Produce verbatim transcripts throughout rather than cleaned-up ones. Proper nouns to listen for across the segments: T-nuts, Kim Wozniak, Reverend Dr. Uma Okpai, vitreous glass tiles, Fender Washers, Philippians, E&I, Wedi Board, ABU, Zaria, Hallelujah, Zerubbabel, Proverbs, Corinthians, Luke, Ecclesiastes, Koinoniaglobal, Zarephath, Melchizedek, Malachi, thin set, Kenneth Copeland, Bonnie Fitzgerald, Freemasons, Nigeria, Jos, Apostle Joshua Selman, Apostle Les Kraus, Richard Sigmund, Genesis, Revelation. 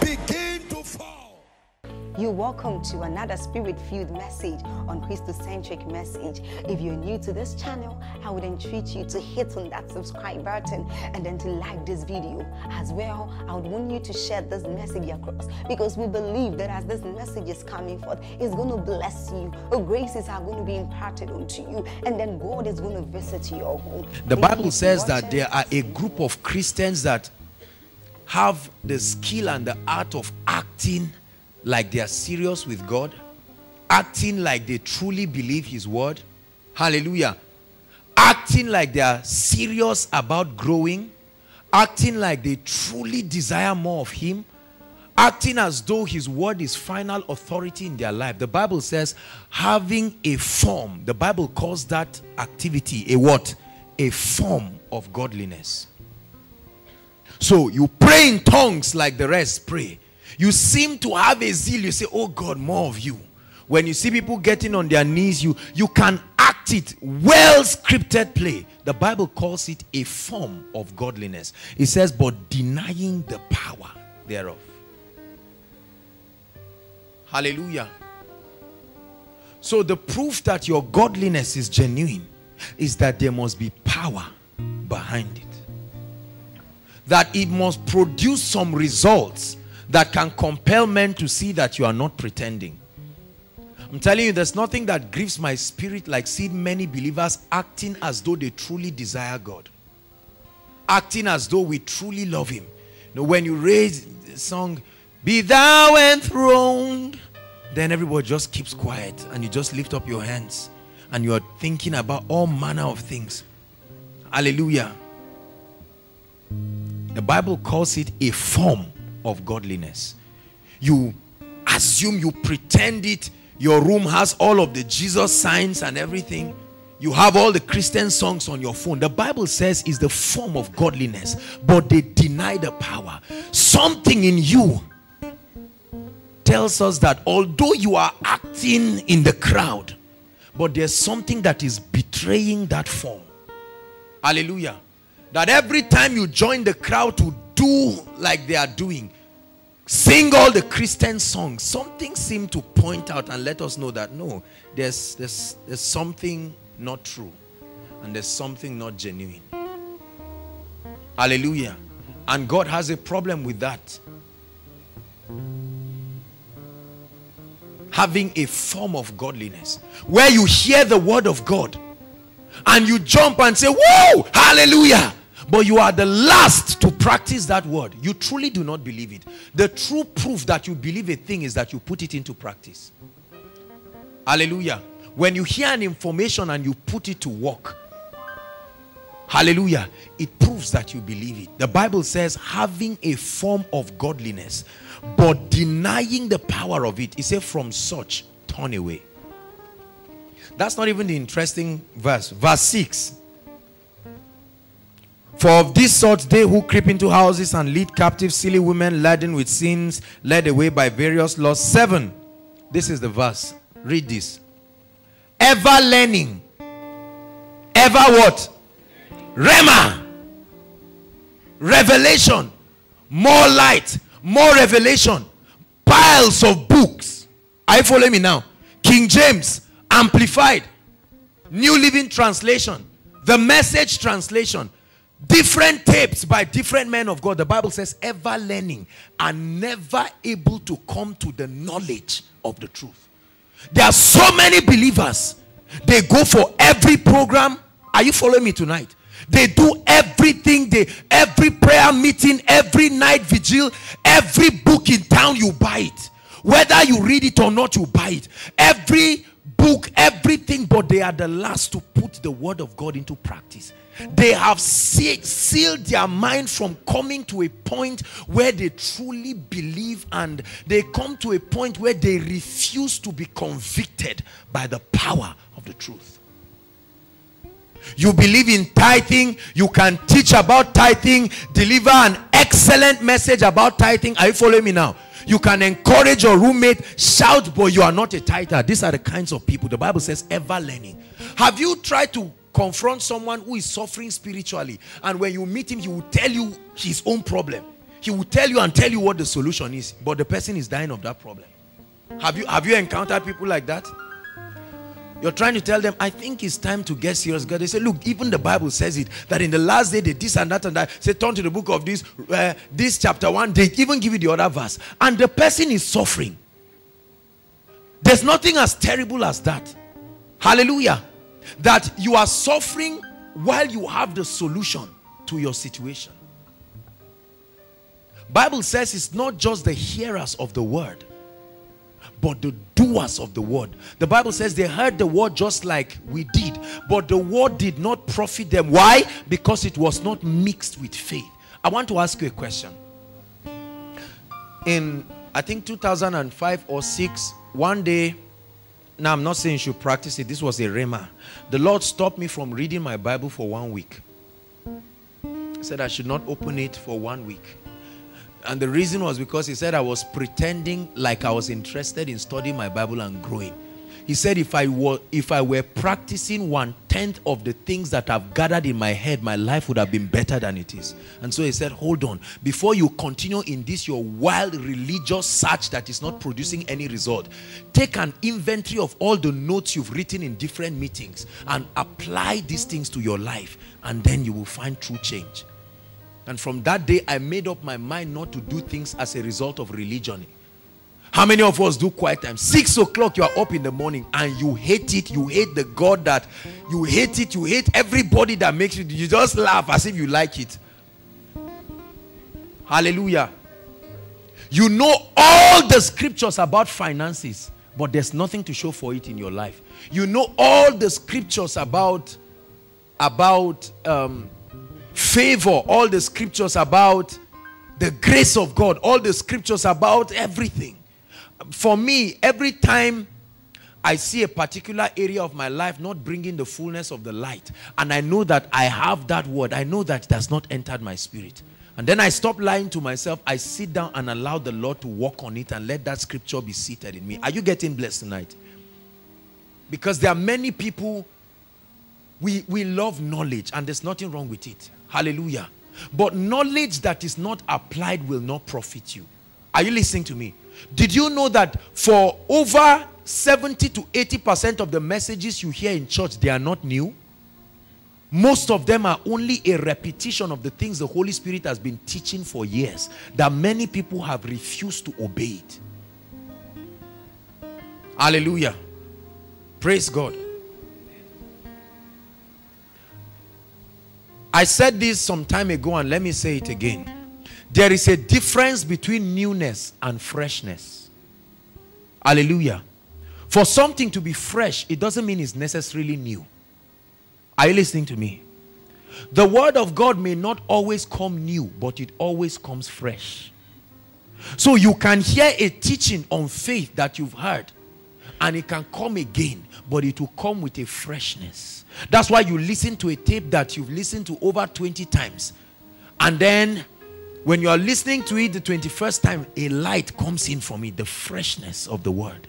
begin to fall. You're welcome to another spirit-filled message on Christocentric Message. If you're new to this channel, I would entreat you to hit on that subscribe button and then to like this video. As well, I would want you to share this message across, because we believe that as this message is coming forth, it's going to bless you. Your graces are going to be imparted unto you, and then God is going to visit your home. The Bible says that there are a group of Christians that have the skill and the art of acting like they are serious with God, acting like they truly believe his word. Hallelujah. Acting like they are serious about growing, acting like they truly desire more of him, acting as though his word is final authority in their life. The Bible says having a form. The Bible calls that activity a what? A form of godliness. So you pray in tongues like the rest pray. You seem to have a zeal. You say, oh God, more of you. When you see people getting on their knees, you, you can act it. Well scripted play. The Bible calls it a form of godliness. It says, but denying the power thereof. Hallelujah. So the proof that your godliness is genuine is that there must be power behind it. That it must produce some results that can compel men to see that you are not pretending. I'm telling you, there's nothing that grieves my spirit like seeing many believers acting as though they truly desire God. Acting as though we truly love him. You know, when you raise the song, be thou enthroned, then everybody just keeps quiet and you just lift up your hands and you are thinking about all manner of things. Hallelujah. The Bible calls it a form of godliness. You assume, you pretend it. Your room has all of the Jesus signs and everything. You have all the Christian songs on your phone. The Bible says is the form of godliness, but they deny the power. Something in you tells us that although you are acting in the crowd, but there's something that is betraying that form. Hallelujah. That every time you join the crowd to do like they are doing, sing all the Christian songs, something seemed to point out and let us know that no, there's, there's, there's something not true and there's something not genuine. Hallelujah. And God has a problem with that. Having a form of godliness where you hear the word of God and you jump and say, whoa, hallelujah. But you are the last to practice that word. You truly do not believe it. The true proof that you believe a thing is that you put it into practice. Hallelujah. When you hear an information and you put it to work, hallelujah, it proves that you believe it. The Bible says having a form of godliness, but denying the power of it. It says from such turn away. That's not even the interesting verse. Verse six. For of this sort they who creep into houses and lead captive silly women laden with sins, led away by various lusts. Seven. This is the verse. Read this. Ever learning. Ever what? Rema. Revelation. More light. More revelation. Piles of books. Are you following me now? King James. Amplified, New Living Translation, the Message Translation, different tapes by different men of God. The Bible says ever learning and never able to come to the knowledge of the truth. There are so many believers. They go for every program. Are you following me tonight? They do everything. They every prayer meeting, every night vigil, every book in town you buy it. Whether you read it or not, you buy it. Every book, everything, but they are the last to put the word of God into practice. They have sealed their mind from coming to a point where they truly believe, and they come to a point where they refuse to be convicted by the power of the truth. You believe in tithing. You can teach about tithing. Deliver an excellent message about tithing. Are you following me now? You can encourage your roommate. Shout, boy, you are not a tither. These are the kinds of people. The Bible says ever learning. Have you tried to confront someone who is suffering spiritually, and when you meet him, he will tell you his own problem? He will tell you and tell you what the solution is, but the person is dying of that problem. Have you, have you encountered people like that? You're trying to tell them, I think it's time to get serious, God. They say, look, even the Bible says it, that in the last day, they did this and that and that. Say, turn to the book of this, uh, this chapter one. They even give you the other verse. And the person is suffering. There's nothing as terrible as that. Hallelujah. That you are suffering while you have the solution to your situation. Bible says it's not just the hearers of the word, but the doers of the word. The Bible says they heard the word just like we did, but the word did not profit them. Why? Because it was not mixed with faith. I want to ask you a question. In, I think, two thousand five or six, one day, now I'm not saying you should practice it, this was a rhema. The Lord stopped me from reading my Bible for one week. He said I should not open it for one week. And the reason was because he said I was pretending like I was interested in studying my Bible and growing. He said if I were, if I were practicing one-tenth of the things that I've gathered in my head, my life would have been better than it is. And so he said, hold on. Before you continue in this, your wild religious search that is not producing any result, take an inventory of all the notes you've written in different meetings and apply these things to your life, and then you will find true change. And from that day, I made up my mind not to do things as a result of religion. How many of us do quiet time? Six o'clock, you are up in the morning and you hate it. You hate the God that, you hate it. You hate everybody that makes you. You just laugh as if you like it. Hallelujah. You know all the scriptures about finances, but there's nothing to show for it in your life. You know all the scriptures about, about, um, favor, all the scriptures about the grace of God, all the scriptures about everything. For me, every time I see a particular area of my life not bringing the fullness of the light, and I know that I have that word, I know that it has not entered my spirit. And then I stop lying to myself. I sit down and allow the Lord to work on it and let that scripture be seated in me. Are you getting blessed tonight? Because there are many people, we, we love knowledge, and there's nothing wrong with it. Hallelujah. But knowledge that is not applied will not profit you. Are you listening to me? Did you know that for over seventy to eighty percent of the messages you hear in church, they are not new? Most of them are only a repetition of the things the Holy Spirit has been teaching for years, that many people have refused to obey it. Hallelujah. Praise God. I said this some time ago, and let me say it again. There is a difference between newness and freshness. Hallelujah. For something to be fresh, it doesn't mean it's necessarily new. Are you listening to me? The word of God may not always come new, but it always comes fresh. So you can hear a teaching on faith that you've heard, and it can come again, but it will come with a freshness. That's why you listen to a tape that you've listened to over twenty times. And then when you are listening to it the twenty-first time, a light comes in from it, the freshness of the word.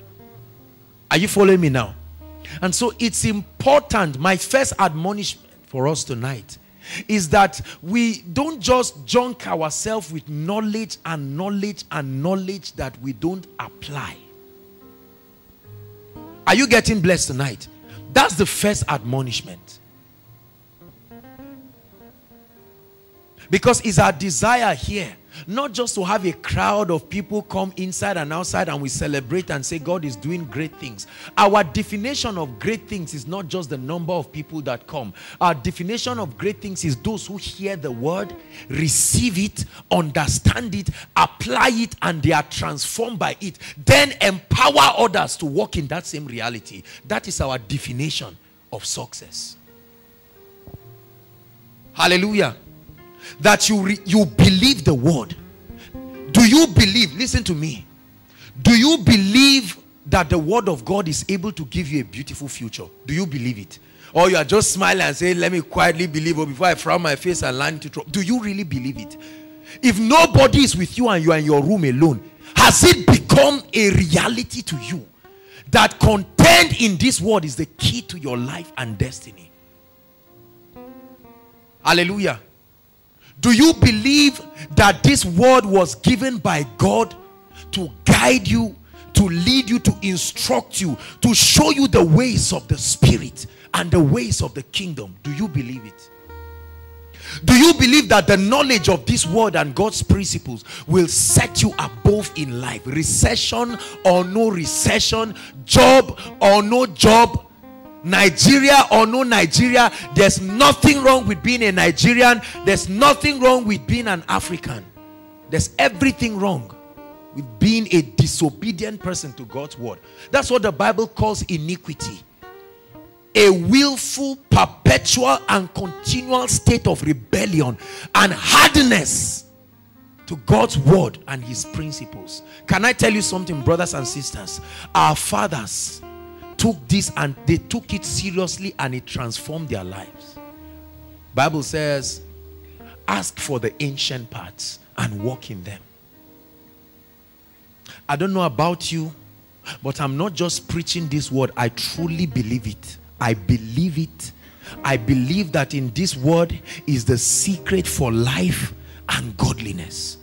Are you following me now? And so it's important. My first admonishment for us tonight is that we don't just junk ourselves with knowledge and knowledge and knowledge that we don't apply. Are you getting blessed tonight? That's the first admonishment. Because it's our desire here, not just to have a crowd of people come inside and outside and we celebrate and say God is doing great things. Our definition of great things is not just the number of people that come. Our definition of great things is those who hear the word, receive it, understand it, apply it, and they are transformed by it. Then empower others to walk in that same reality. That is our definition of success. Hallelujah. That you, re, you believe the word. Do you believe? Listen to me. Do you believe that the word of God is able to give you a beautiful future? Do you believe it? Or you are just smiling and saying, let me quietly believe, or before I frown my face and land into trouble. Do you really believe it? If nobody is with you and you are in your room alone, has it become a reality to you that content in this world is the key to your life and destiny? Hallelujah. Do you believe that this word was given by God to guide you, to lead you, to instruct you, to show you the ways of the Spirit and the ways of the kingdom? Do you believe it? Do you believe that the knowledge of this word and God's principles will set you above in life? Recession or no recession, job or no job, Nigeria or no Nigeria, there's nothing wrong with being a Nigerian, there's nothing wrong with being an African, there's everything wrong with being a disobedient person to God's word. That's what the Bible calls iniquity. A willful, perpetual, and continual state of rebellion and hardness to God's word and his principles. Can I tell you something, brothers and sisters? Our fathers took this and they took it seriously, and it transformed their lives. Bible says, ask for the ancient paths and walk in them. I don't know about you, but I'm not just preaching this word. I truly believe it. I believe it. I believe that in this word is the secret for life and godliness.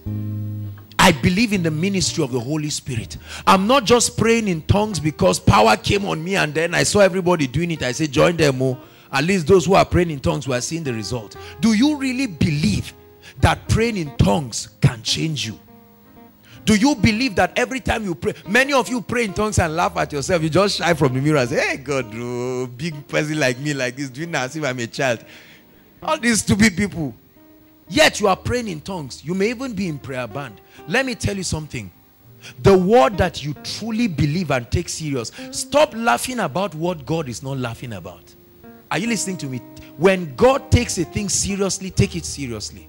I believe in the ministry of the Holy Spirit. I'm not just praying in tongues because power came on me and then I saw everybody doing it. I say, join them more. At least those who are praying in tongues were seeing the result. Do you really believe that praying in tongues can change you? Do you believe that every time you pray, many of you pray in tongues and laugh at yourself? You just shy from the mirror and say, hey God, oh, big person like me like this, doing as if I'm a child. All these stupid people. Yet you are praying in tongues. You may even be in prayer band. Let me tell you something. The word that you truly believe and take serious, stop laughing about what God is not laughing about. Are you listening to me? When God takes a thing seriously, take it seriously.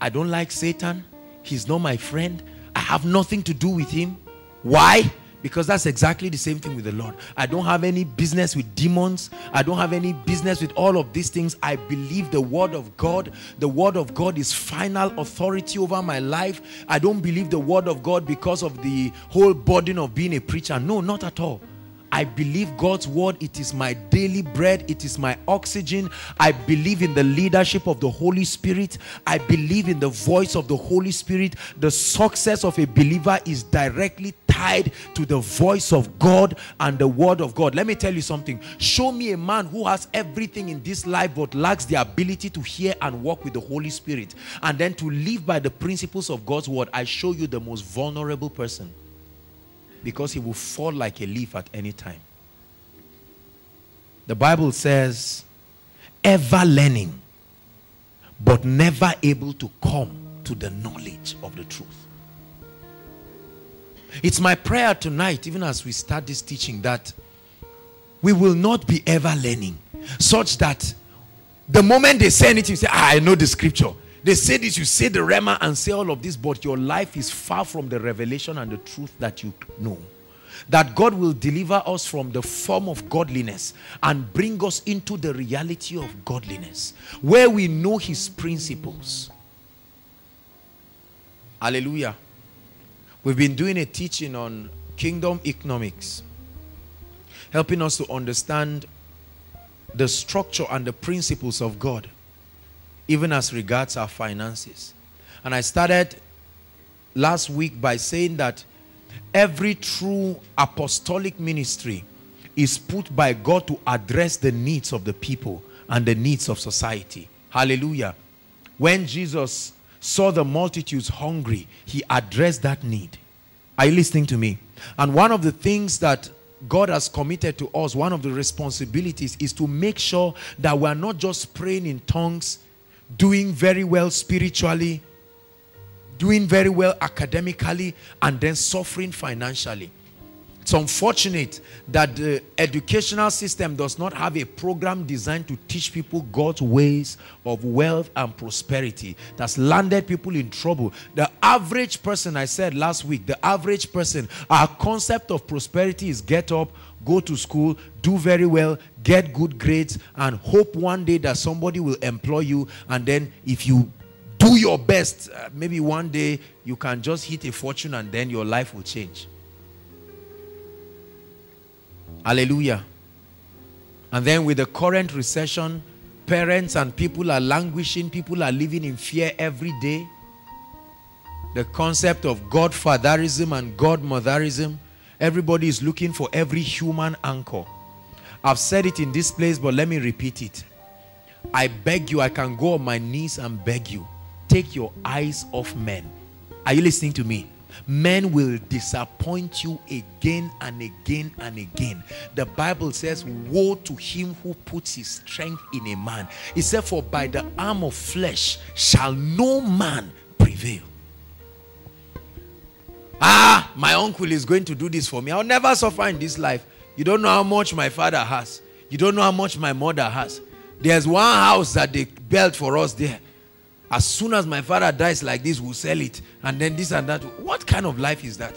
I don't like Satan. He's not my friend. I have nothing to do with him. Why? Because that's exactly the same thing with the Lord. I don't have any business with demons. I don't have any business with all of these things. I believe the word of God. The word of God is final authority over my life. I don't believe the word of God because of the whole burden of being a preacher. No, not at all. I believe God's word. It is my daily bread. It is my oxygen. I believe in the leadership of the Holy Spirit. I believe in the voice of the Holy Spirit. The success of a believer is directly tied to the voice of God and the word of God. Let me tell you something. Show me a man who has everything in this life but lacks the ability to hear and walk with the Holy Spirit and then to live by the principles of God's word. I show you the most vulnerable person, because he will fall like a leaf at any time. The Bible says, ever learning, but never able to come to the knowledge of the truth. It's my prayer tonight, even as we start this teaching, that we will not be ever learning, such that the moment they say anything, you say, ah, I know the scripture. They say this, you say the Rema and say all of this, but your life is far from the revelation and the truth that you know. That God will deliver us from the form of godliness and bring us into the reality of godliness, where we know his principles. Hallelujah. We've been doing a teaching on kingdom economics, helping us to understand the structure and the principles of God, even as regards our finances. And I started last week by saying that every true apostolic ministry is put by God to address the needs of the people and the needs of society. Hallelujah. When Jesus saw the multitudes hungry, he addressed that need. Are you listening to me? And one of the things that God has committed to us, one of the responsibilities, is to make sure that we are not just praying in tongues, doing very well spiritually, doing very well academically, and then suffering financially. It's unfortunate that the educational system does not have a program designed to teach people God's ways of wealth and prosperity. That's landed people in trouble. The average person, I said last week, the average person, our concept of prosperity is get up, go to school, do very well, get good grades, and hope one day that somebody will employ you. And then if you do your best, uh, maybe one day you can just hit a fortune and then your life will change. Hallelujah. And then with the current recession, parents and people are languishing, people are living in fear every day. The concept of godfatherism and godmotherism, everybody is looking for every human anchor. I've said it in this place, but let me repeat it. I beg you, I can go on my knees and beg you, take your eyes off men. Are you listening to me? Men will disappoint you again and again and again. The Bible says, woe to him who puts his strength in a man. It said, for by the arm of flesh shall no man prevail. Ah, my uncle is going to do this for me. I'll never suffer in this life. You don't know how much my father has. You don't know how much my mother has. There's one house that they built for us there. As soon as my father dies like this, we'll sell it. And then this and that. What kind of life is that?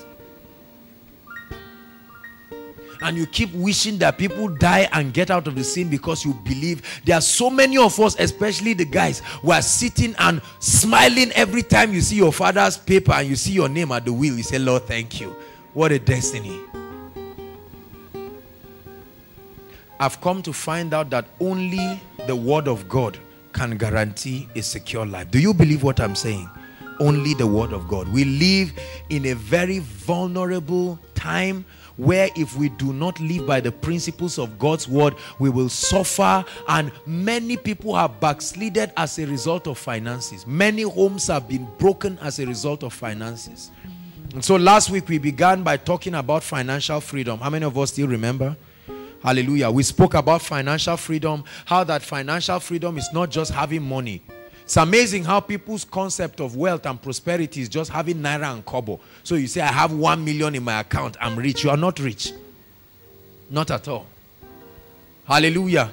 And you keep wishing that people die and get out of the sin because you believe. There are so many of us, especially the guys, who are sitting and smiling every time you see your father's paper and you see your name at the wheel. You say, Lord, thank you. What a destiny. I've come to find out that only the word of God can guarantee a secure life. Do you believe what I'm saying? Only the word of God. We live in a very vulnerable time where if we do not live by the principles of God's word, we will suffer, and many people have backslided as a result of finances. Many homes have been broken as a result of finances. And so last week we began by talking about financial freedom. How many of us still remember? Hallelujah. We spoke about financial freedom, how that financial freedom is not just having money. It's amazing how people's concept of wealth and prosperity is just having naira and kobo. So you say, I have one million in my account, I'm rich. You are not rich. Not at all. Hallelujah.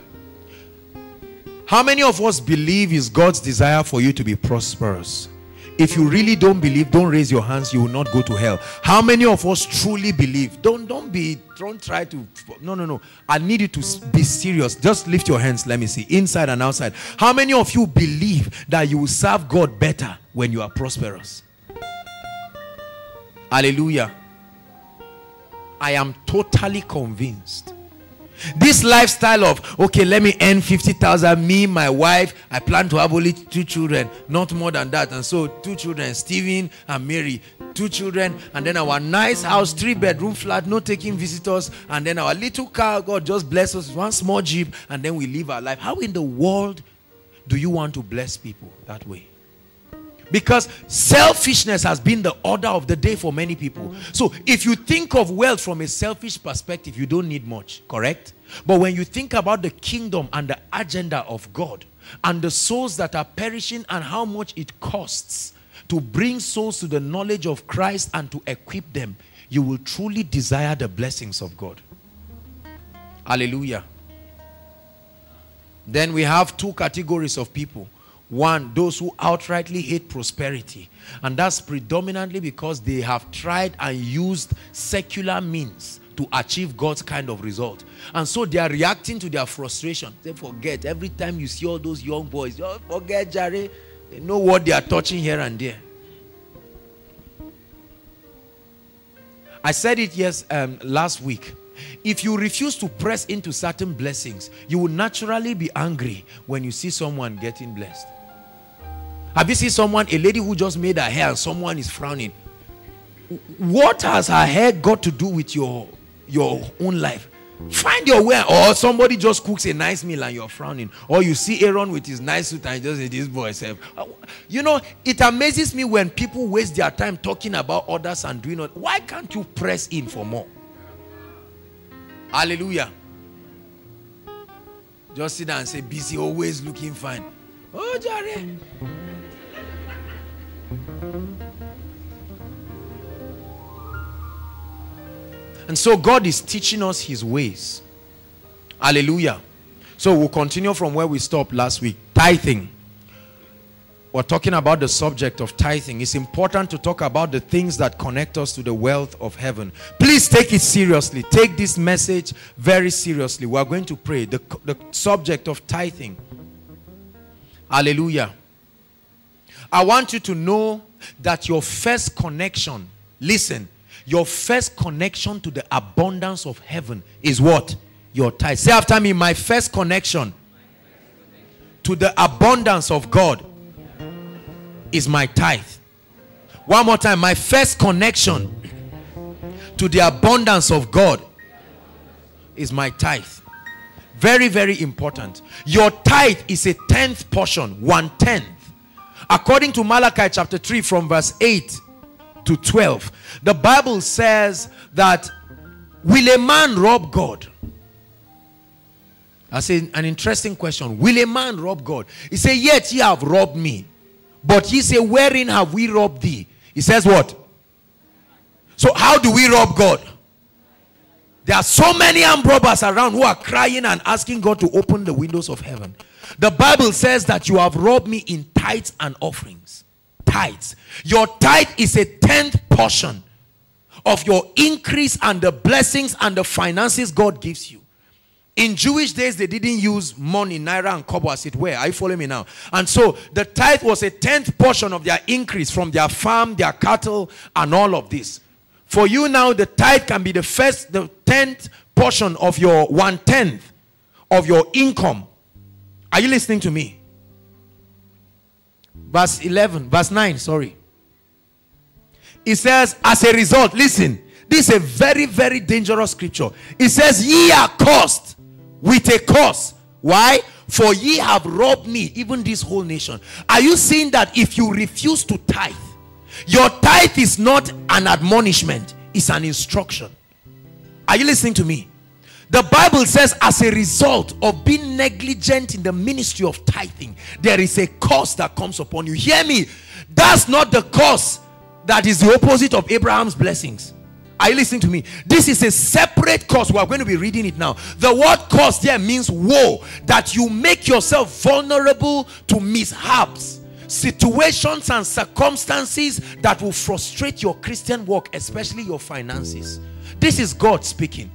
How many of us believe is God's desire for you to be prosperous? If you really don't believe, don't raise your hands. You will not go to hell. How many of us truly believe? Don't, don't be, don't try to, no, no, no. I need you to be serious. Just lift your hands. Let me see. Inside and outside. How many of you believe that you will serve God better when you are prosperous? Hallelujah. I am totally convinced. This lifestyle of, okay, let me earn fifty thousand, me, my wife, I plan to have only two children, not more than that. And so two children, Stephen and Mary, two children, and then our nice house, three bedroom flat, no taking visitors, and then our little car, God just bless us, one small Jeep, and then we live our life. How in the world do you want to bless people that way? Because selfishness has been the order of the day for many people. So if you think of wealth from a selfish perspective, you don't need much, correct? But when you think about the kingdom and the agenda of God and the souls that are perishing and how much it costs to bring souls to the knowledge of Christ and to equip them, you will truly desire the blessings of God. Hallelujah. Then we have two categories of people. One, those who outrightly hate prosperity. And that's predominantly because they have tried and used secular means to achieve God's kind of result. And so they are reacting to their frustration. They forget. Every time you see all those young boys, oh, forget Jerry. They know what they are touching here and there. I said it yes, um, last week. If you refuse to press into certain blessings, you will naturally be angry when you see someone getting blessed. Have you seen someone, a lady who just made her hair and someone is frowning? What has her hair got to do with your, your own life? Find your way. Or somebody just cooks a nice meal and you're frowning. Or you see Aaron with his nice suit and just say, this boy self. You know, it amazes me when people waste their time talking about others and doing it. Why can't you press in for more? Hallelujah. Just sit down and say, busy, always looking fine. Oh, Jerry. And so God is teaching us his ways. Hallelujah. So we'll continue from where we stopped last week. Tithing. We're talking about the subject of tithing. It's important to talk about the things that connect us to the wealth of heaven. Please take it seriously. Take this message very seriously. We're going to pray. The, the subject of tithing. Hallelujah. I want you to know that your first connection, listen, your first connection to the abundance of heaven is what? Your tithe. Say after me, my first connection to the abundance of God is my tithe. One more time, my first connection to the abundance of God is my tithe. Very, very important. Your tithe is a tenth portion, one tenth. According to Malachi chapter three from verse eight to twelve, the Bible says that will a man rob God? That's an interesting question. Will a man rob God? He said, yet ye have robbed me. But he said, wherein have we robbed thee? He says what? So how do we rob God? There are so many armed robbers around who are crying and asking God to open the windows of heaven. The Bible says that you have robbed me in tithes and offerings. Tithes. Your tithe is a tenth portion of your increase and the blessings and the finances God gives you. In Jewish days, they didn't use money, naira and kobo as it were. Are you following me now? And so, the tithe was a tenth portion of their increase from their farm, their cattle, and all of this. For you now, the tithe can be the first, the tenth portion of your one-tenth of your income. Are you listening to me? Verse eleven, verse nine, sorry. It says, as a result, listen, this is a very, very dangerous scripture. It says, ye are cursed with a curse. Why? For ye have robbed me, even this whole nation. Are you seeing that if you refuse to tithe, your tithe is not an admonishment, it's an instruction. Are you listening to me? The Bible says as a result of being negligent in the ministry of tithing, there is a curse that comes upon you. Hear me, that's not the curse that is the opposite of Abraham's blessings. Are you listening to me? This is a separate curse. We are going to be reading it now. The word curse there means woe. That you make yourself vulnerable to mishaps, situations and circumstances that will frustrate your Christian work, especially your finances. This is God speaking.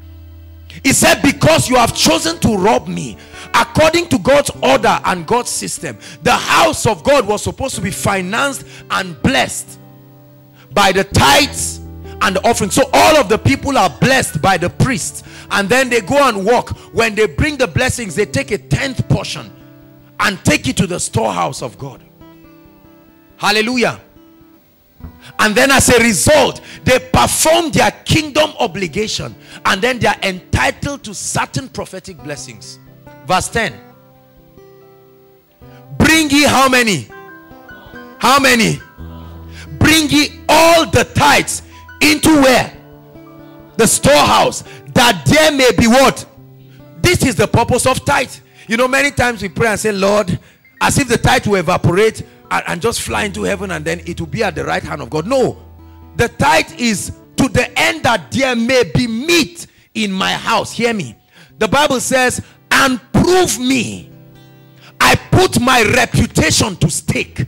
He said, because you have chosen to rob me, according to God's order and God's system, the house of God was supposed to be financed and blessed by the tithes and the offering. So all of the people are blessed by the priests, and then they go and work. When they bring the blessings, they take a tenth portion and take it to the storehouse of God. Hallelujah. And then as a result, they perform their kingdom obligation, and then they are entitled to certain prophetic blessings. Verse ten. Bring ye how many? How many? Bring ye all the tithes into where? The storehouse, that there may be what? This is the purpose of tithe. You know, many times we pray and say, Lord, as if the tithe will evaporate and just fly into heaven, and then it will be at the right hand of God. No, the tithe is to the end that there may be meat in my house. Hear me. The Bible says, and prove me. I put my reputation to stake,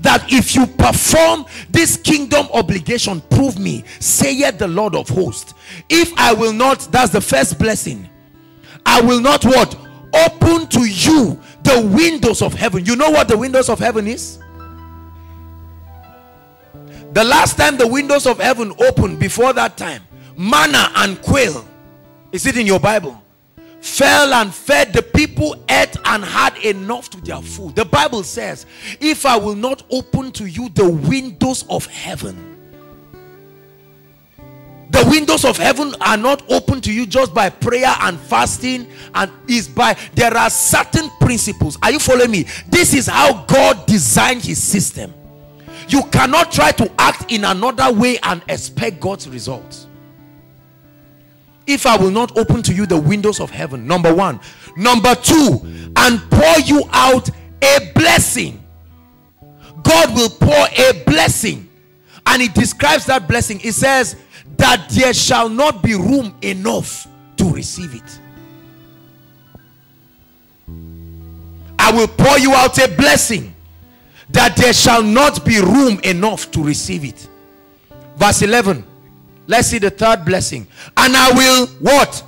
that if you perform this kingdom obligation, prove me, saith the Lord of hosts. If I will not, that's the first blessing, I will not what? Open to you the windows of heaven. You know what the windows of heaven is? The last time the windows of heaven opened, before that time, manna and quail, is it in your Bible, fell and fed the people, ate and had enough to their food. The Bible says, if I will not open to you the windows of heaven. The windows of heaven are not open to you just by prayer and fasting, and is by, there are certain principles. Are you following me? This is how God designed his system. You cannot try to act in another way and expect God's results. If I will not open to you the windows of heaven, number one. Number two, and pour you out a blessing. God will pour a blessing, and it describes that blessing. It says that there shall not be room enough to receive it. I will pour you out a blessing that there shall not be room enough to receive it. Verse eleven. Let's see the third blessing. And I will, what?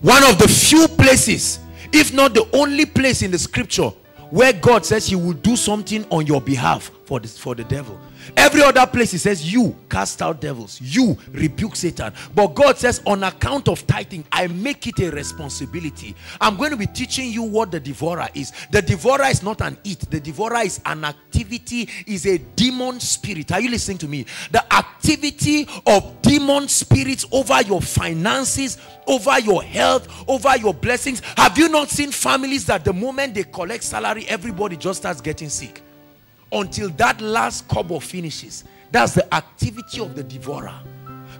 One of the few places, if not the only place in the scripture, where God says he will do something on your behalf for the, for the devil. Every other place he says, you cast out devils, you rebuke Satan. But God says, on account of tithing, I make it a responsibility. I'm going to be teaching you what the devourer is. The devourer is not an it. The devourer is an activity, is a demon spirit. Are you listening to me? The activity of demon spirits over your finances, over your health, over your blessings. Have you not seen families that the moment they collect salary, everybody just starts getting sick? Until that last cobble finishes. That's the activity of the devourer.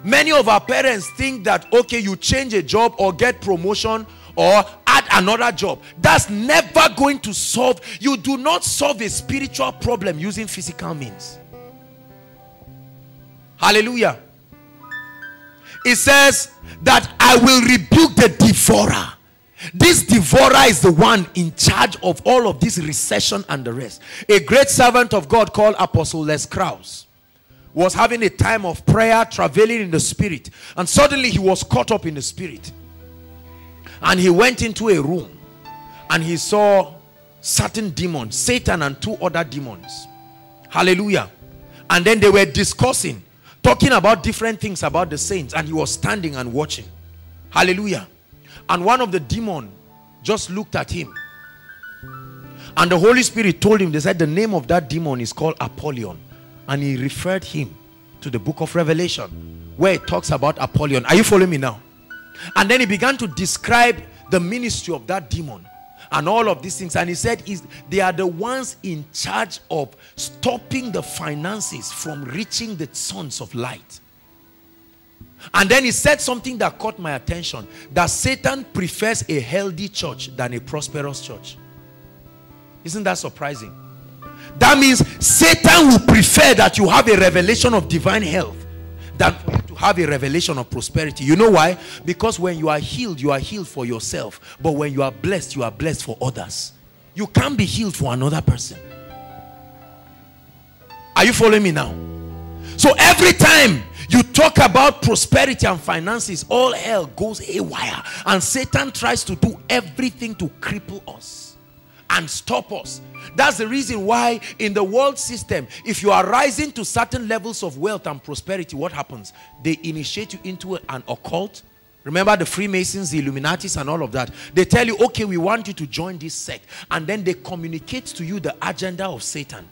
Many of our parents think that, okay, you change a job or get promotion or add another job. That's never going to solve. You do not solve a spiritual problem using physical means. Hallelujah. It says that I will rebuke the devourer. This devourer is the one in charge of all of this recession and the rest. A great servant of God called Apostle Les Kraus was having a time of prayer, traveling in the spirit. And suddenly he was caught up in the spirit. And he went into a room. And he saw certain demons, Satan and two other demons. Hallelujah. And then they were discussing, talking about different things about the saints. And he was standing and watching. Hallelujah. And one of the demons just looked at him. And the Holy Spirit told him, they said, the name of that demon is called Apollyon. And he referred him to the book of Revelation, where it talks about Apollyon. Are you following me now? And then he began to describe the ministry of that demon and all of these things. And he said, they are the ones in charge of stopping the finances from reaching the sons of light. And then he said something that caught my attention. That Satan prefers a healthy church than a prosperous church. Isn't that surprising? That means Satan will prefer that you have a revelation of divine health than to have a revelation of prosperity. You know why? Because when you are healed, you are healed for yourself. But when you are blessed, you are blessed for others. You can't be healed for another person. Are you following me now? So every time you talk about prosperity and finances, all hell goes haywire. And Satan tries to do everything to cripple us and stop us. That's the reason why in the world system, if you are rising to certain levels of wealth and prosperity, what happens? They initiate you into an occult. Remember the Freemasons, the Illuminatis and all of that. They tell you, okay, we want you to join this sect. And then they communicate to you the agenda of Satan.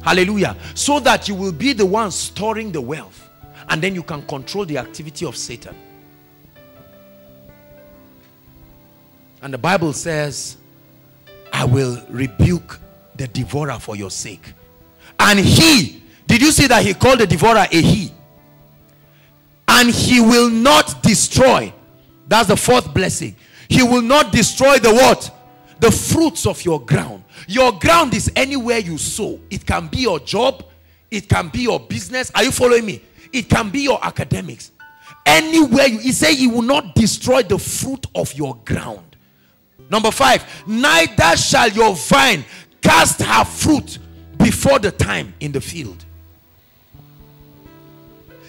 Hallelujah. So that you will be the one storing the wealth. And then you can control the activity of Satan. And the Bible says, I will rebuke the devourer for your sake. And he, did you see that he called the devourer a he? And he will not destroy. That's the fourth blessing. He will not destroy the what? The fruits of your ground. Your ground is anywhere you sow. It can be your job. It can be your business. Are you following me? It can be your academics. Anywhere you, he said, he will not destroy the fruit of your ground. Number five, neither shall your vine cast her fruit before the time in the field.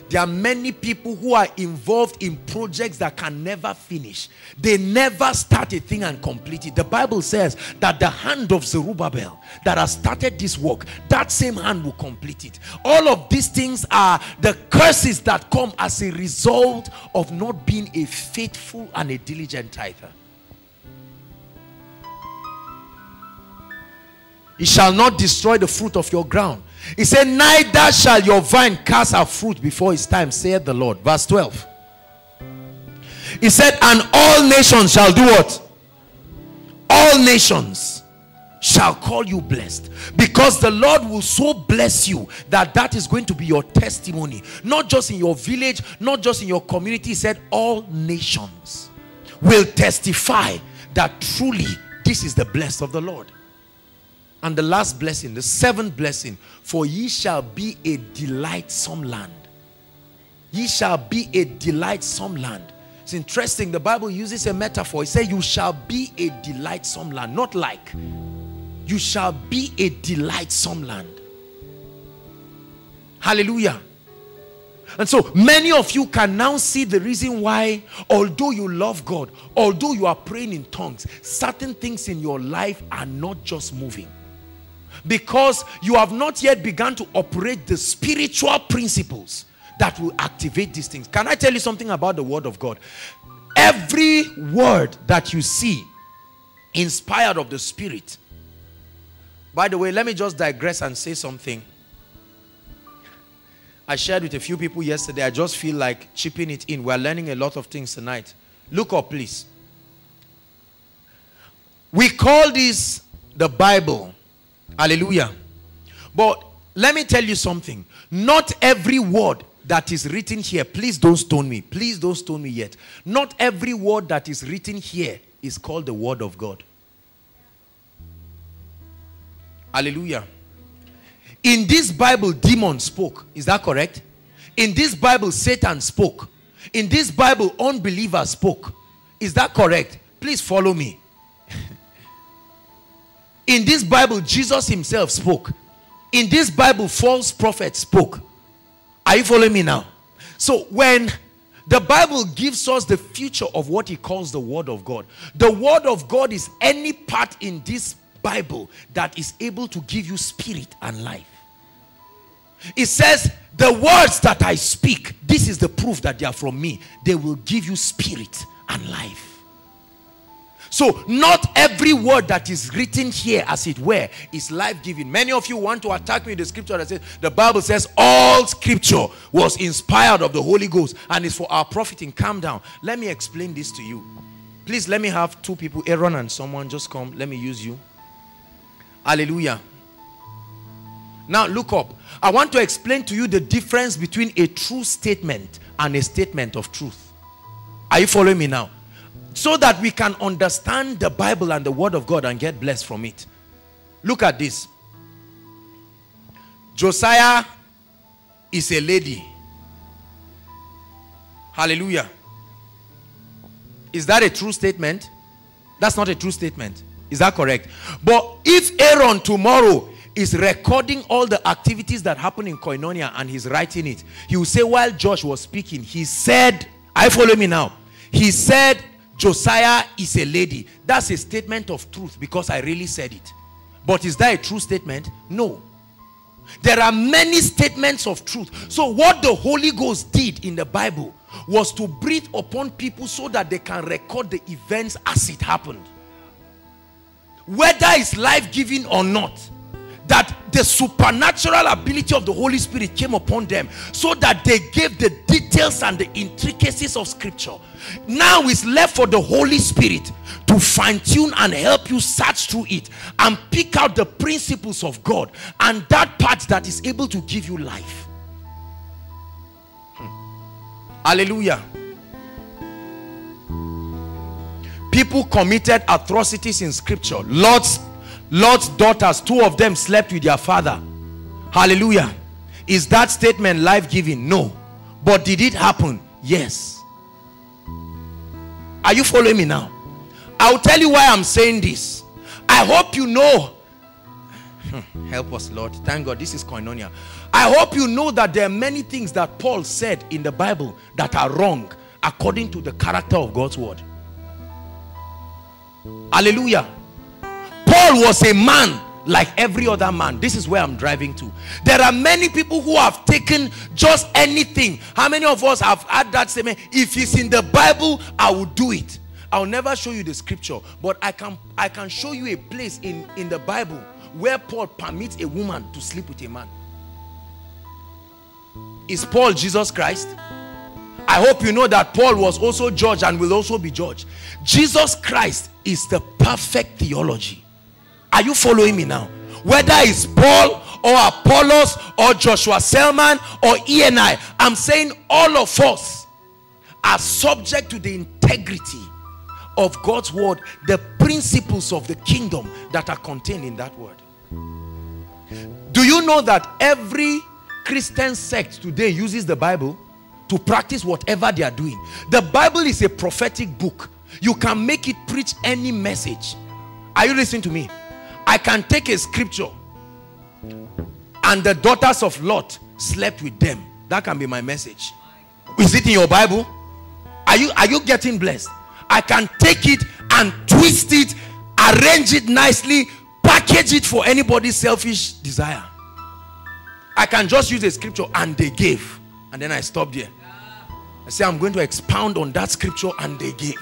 There are many people who are involved in projects that can never finish. They never start a thing and complete it. The Bible says that the hand of Zerubbabel that has started this work, that same hand will complete it. All of these things are the curses that come as a result of not being a faithful and a diligent tither. It shall not destroy the fruit of your ground. He said, neither shall your vine cast her fruit before its time, saith the Lord. Verse twelve. He said, and all nations shall do what? All nations shall call you blessed. Because the Lord will so bless you that that is going to be your testimony. Not just in your village, not just in your community. He said, all nations will testify that truly this is the blessed of the Lord. And the last blessing, the seventh blessing, for ye shall be a delightsome land. Ye shall be a delightsome land. It's interesting, the Bible uses a metaphor. It says you shall be a delightsome land, not like. You shall be a delightsome land. Hallelujah. And so many of you can now see the reason why, although you love God, although you are praying in tongues, certain things in your life are not just moving. Because you have not yet begun to operate the spiritual principles that will activate these things. Can I tell you something about the Word of God? Every word that you see, inspired of the Spirit. By the way, let me just digress and say something. I shared with a few people yesterday. I just feel like chipping it in. We're learning a lot of things tonight. Look up, please. We call this the Bible. Hallelujah. But let me tell you something. Not every word that is written here, please don't stone me. Please don't stone me yet. Not every word that is written here is called the Word of God. Hallelujah. In this Bible, demons spoke. Is that correct? In this Bible, Satan spoke. In this Bible, unbelievers spoke. Is that correct? Please follow me. In this Bible, Jesus himself spoke. In this Bible, false prophets spoke. Are you following me now? So when the Bible gives us the future of what he calls the Word of God, the Word of God is any part in this Bible that is able to give you spirit and life. It says, the words that I speak, this is the proof that they are from me. They will give you spirit and life. So, not every word that is written here, as it were, is life-giving. Many of you want to attack me with the scripture that says, the Bible says, all scripture was inspired of the Holy Ghost and is for our profiting. Calm down. Let me explain this to you. Please, let me have two people, Aaron and someone, just come. Let me use you. Hallelujah. Now look up. I want to explain to you the difference between a true statement and a statement of truth. Are you following me now? So that we can understand the Bible and the Word of God and get blessed from it. Look at this. Josiah is a lady. Hallelujah. Is that a true statement? That's not a true statement. Is that correct? But if Aaron tomorrow is recording all the activities that happen in Koinonia and he's writing it, he will say, while Josh was speaking, he said, I follow me now. He said, Josiah is a lady. That's a statement of truth because I really said it. But is that a true statement? No. There are many statements of truth. So what the Holy Ghost did in the Bible was to breathe upon people so that they can record the events as it happened. Whether it's life-giving or not, that the supernatural ability of the Holy Spirit came upon them so that they gave the details and the intricacies of Scripture. Now it's left for the Holy Spirit to fine-tune and help you search through it and pick out the principles of God and that part that is able to give you life. Hmm. Hallelujah. People committed atrocities in scripture. Lord's, Lord's daughters, two of them slept with their father. Hallelujah. Is that statement life-giving? No. But did it happen? Yes. Are you following me now? I'll tell you why I'm saying this. I hope you know. Help us, Lord. Thank God. This is Koinonia. I hope you know that there are many things that Paul said in the Bible that are wrong according to the character of God's word. Hallelujah. Paul was a man like every other man. This is where I'm driving to. There are many people who have taken just anything. How many of us have had that statement? If it's in the Bible, I will do it. I'll never show you the scripture, but I can I can show you a place in, in the Bible where Paul permits a woman to sleep with a man. Is Paul Jesus Christ? I hope you know that Paul was also judged and will also be judged. Jesus Christ is the perfect theology. Are you following me now? Whether it's Paul or Apollos or Joshua Selman or E and I, I'm saying all of us are subject to the integrity of God's word, the principles of the kingdom that are contained in that word. Do you know that every Christian sect today uses the Bible to practice whatever they are doing? The Bible is a prophetic book. You can make it preach any message. Are you listening to me? I can take a scripture, and the daughters of Lot slept with them. That can be my message. Is it in your Bible? Are you, are you getting blessed? I can take it and twist it, arrange it nicely, package it for anybody's selfish desire. I can just use a scripture, and they gave. And then I stop there. I say, I'm going to expound on that scripture, and they gave.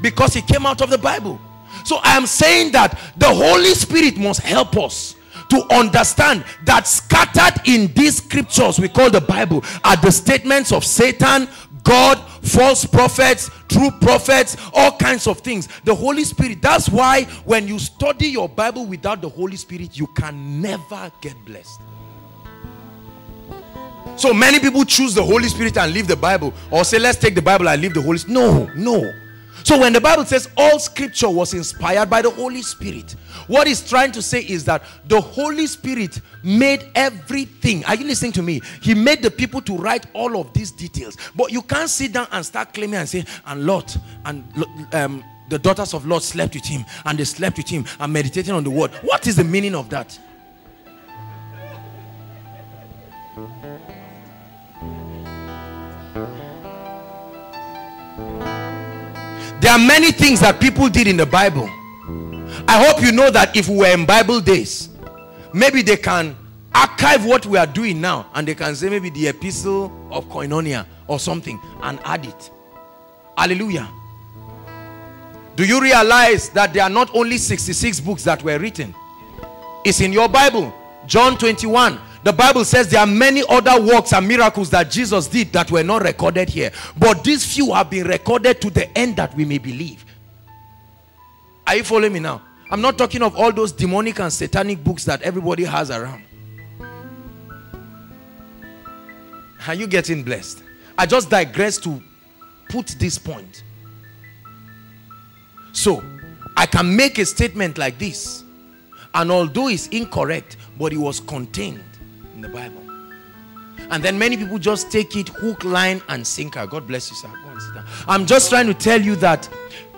Because it came out of the Bible. So I am saying that the Holy Spirit must help us to understand that scattered in these scriptures we call the Bible are the statements of Satan, God, false prophets, true prophets, all kinds of things. The Holy Spirit. That's why when you study your Bible without the Holy Spirit, you can never get blessed. So many people choose the Holy Spirit and leave the Bible, or say, let's take the Bible and leave the Holy Spirit. No, no. So when the Bible says all scripture was inspired by the Holy Spirit, what it's trying to say is that the Holy Spirit made everything. Are you listening to me? He made the people to write all of these details. But you can't sit down and start claiming and say, and Lot, and um, the daughters of Lot slept with him, and they slept with him, and meditating on the word. What is the meaning of that? There are many things that people did in the Bible. I hope you know that if we were in Bible days, maybe they can archive what we are doing now, and they can say maybe the epistle of Koinonia or something and add it. Hallelujah. Do you realize that there are not only sixty-six books that were written? It's in your Bible. John twenty-one. The Bible says there are many other works and miracles that Jesus did that were not recorded here. But these few have been recorded to the end that we may believe. Are you following me now? I'm not talking of all those demonic and satanic books that everybody has around. Are you getting blessed? I just digress to put this point. So, I can make a statement like this. And although it's incorrect, but it was contained in the Bible. And then many people just take it hook, line, and sinker. God bless you, sir. Go and sit down. I'm just trying to tell you that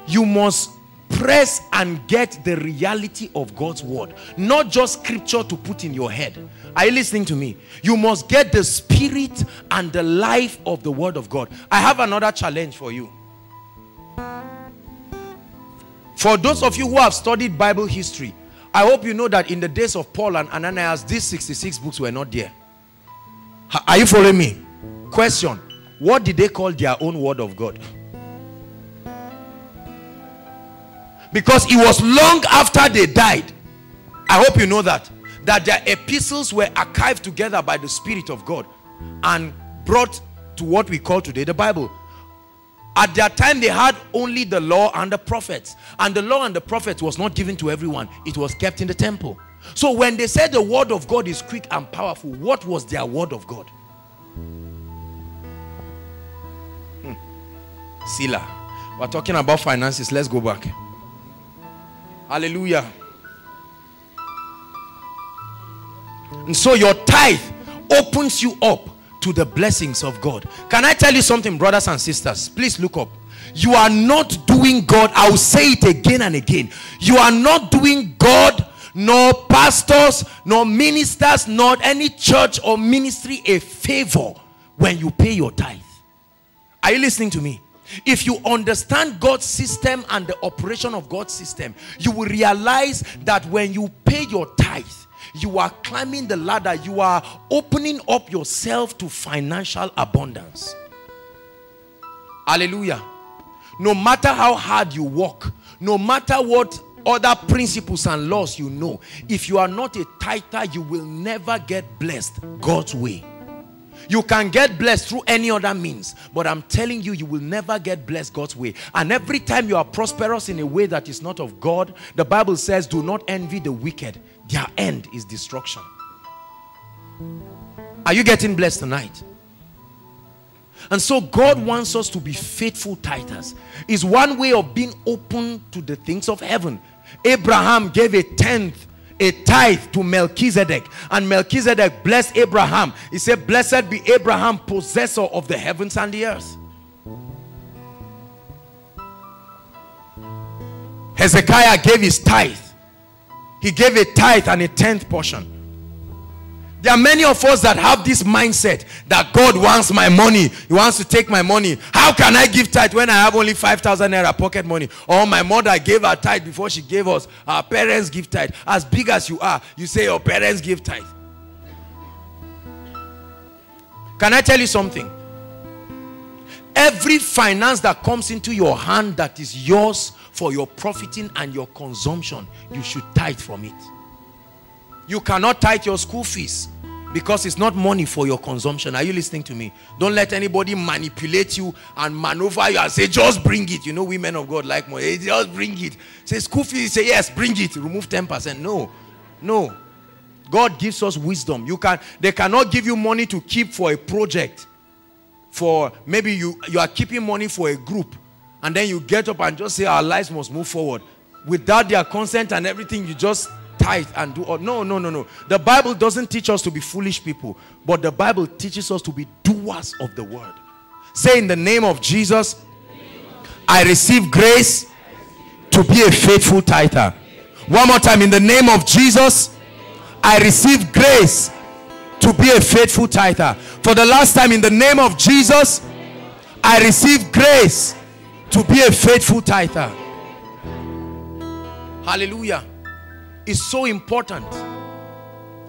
you must press and get the reality of God's word, not just scripture to put in your head. Are you listening to me? You must get the spirit and the life of the word of God. I have another challenge for you. For those of you who have studied Bible history, I hope you know that in the days of Paul and Ananias, these sixty-six books were not there. Are you following me? Question: what did they call their own word of God? Because it was long after they died. I hope you know that. That their epistles were archived together by the Spirit of God and brought to what we call today the Bible. At that time, they had only the law and the prophets. And the law and the prophets was not given to everyone. It was kept in the temple. So when they said the word of God is quick and powerful, what was their word of God? Hmm. Sila. We're talking about finances. Let's go back. Hallelujah. And so your tithe opens you up to the blessings of God. Can I tell you something, brothers and sisters? Please look up. You are not doing God. I will say it again and again. You are not doing God, nor pastors, nor ministers, nor any church or ministry a favor when you pay your tithe. Are you listening to me? If you understand God's system and the operation of God's system, you will realize that when you pay your tithe, you are climbing the ladder. You are opening up yourself to financial abundance. Hallelujah. No matter how hard you work, no matter what other principles and laws you know, if you are not a tither, you will never get blessed God's way. You can get blessed through any other means, but I'm telling you, you will never get blessed God's way. And every time you are prosperous in a way that is not of God, the Bible says, do not envy the wicked. Their end is destruction. Are you getting blessed tonight? And so God wants us to be faithful tithers. It's one way of being open to the things of heaven. Abraham gave a tenth, a tithe to Melchizedek, and Melchizedek blessed Abraham. He said, blessed be Abraham, possessor of the heavens and the earth. Hezekiah gave his tithe. He gave a tithe and a tenth portion. There are many of us that have this mindset that God wants my money. He wants to take my money. How can I give tithe when I have only five thousand naira pocket money? Or my mother gave her tithe before she gave us. Our parents give tithe. As big as you are, you say your parents give tithe. Can I tell you something? Every finance that comes into your hand that is yours for your profiting and your consumption, you should tithe from it. You cannot tithe your school fees because it's not money for your consumption. Are you listening to me? Don't let anybody manipulate you and maneuver you and say, just bring it. You know, we men of God like money. Hey, just bring it. Say school fees, say yes, bring it. Remove ten percent. No, no. God gives us wisdom. You can, they cannot give you money to keep for a project. For maybe you, you are keeping money for a group, and then you get up and just say our lives must move forward. Without their consent and everything, you just tithe and do. All. No, no, no, no. The Bible doesn't teach us to be foolish people, but the Bible teaches us to be doers of the word. Say, in the name of Jesus, I receive grace to be a faithful tither. One more time, in the name of Jesus, I receive grace to be a faithful tither. For the last time, in the name of Jesus, I receive grace to be a faithful tither. Hallelujah. It's so important.